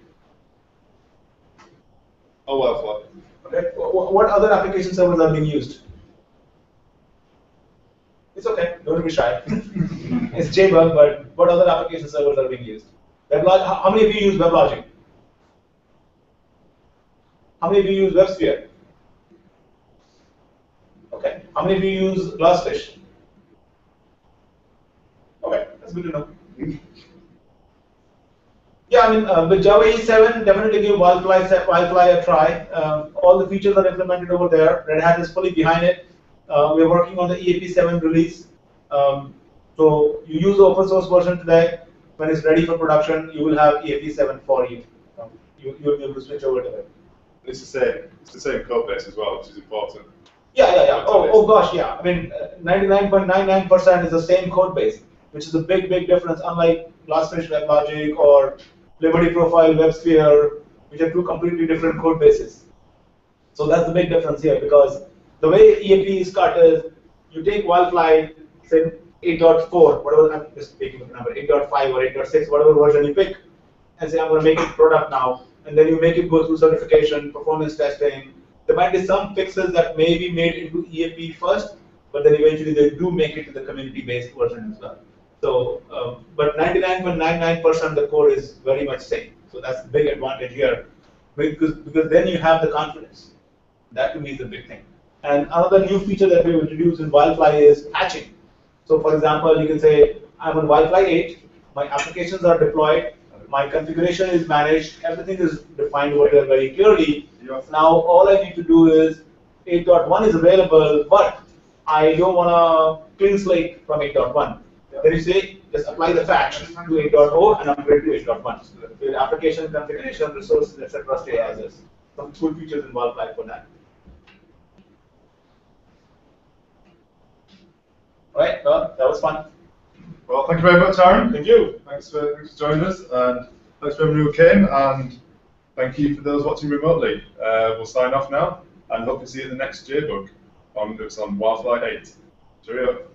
Oh well. Okay. What other application servers are being used? It's okay, don't be shy. It's JBug, but what other application servers are being used? How many of you use WebLogic? How many of you use WebSphere? Okay. How many of you use GlassFish? Okay, that's good to know. Yeah, I mean, with Java EE 7, definitely give Wildfly a try. All the features are implemented over there. Red Hat is fully behind it. We're working on the EAP7 release. So you use the open source version today. When it's ready for production, you will have EAP7 for you. You'll be able to switch over to it. It's the same code base as well, which is important. Yeah. Oh, gosh, yeah. I mean, 99.99% is the same code base, which is a big, big difference, unlike GlassFish WebLogic or Liberty Profile WebSphere, which are two completely different code bases. So that's the big difference here, because the way EAP is cut is, you take Wildfly, say 8.4, whatever, I'm just picking up a number, 8.5 or 8.6, whatever version you pick, and say, I'm going to make it product now. And then you make it go through certification, performance testing, there might be some fixes that may be made into EAP first, but then eventually they do make it to the community-based version as well. So, but 99.99% of the code is very much safe. So that's the big advantage here, because then you have the confidence. That to me is the big thing. And another new feature that we've introduced in Wildfly is patching. So for example, you can say, I'm on Wildfly 8, my applications are deployed, my configuration is managed, everything is defined over there very clearly. Now all I need to do is, 8.1 is available, but I don't want to clean slate from 8.1. Then you say, just apply the patch to 8.0 and upgrade to 8.1. So your application, configuration, resources, etc. stay as is. Some cool features in Wildfly for that. All right, well, that was fun. Well, thank you very much, Arun. Thank you. Thanks for joining us, and thanks for everyone who came, and thank you for those watching remotely. We'll sign off now, and hope to see you at the next JBook. It's on Wildfly 8. Cheerio.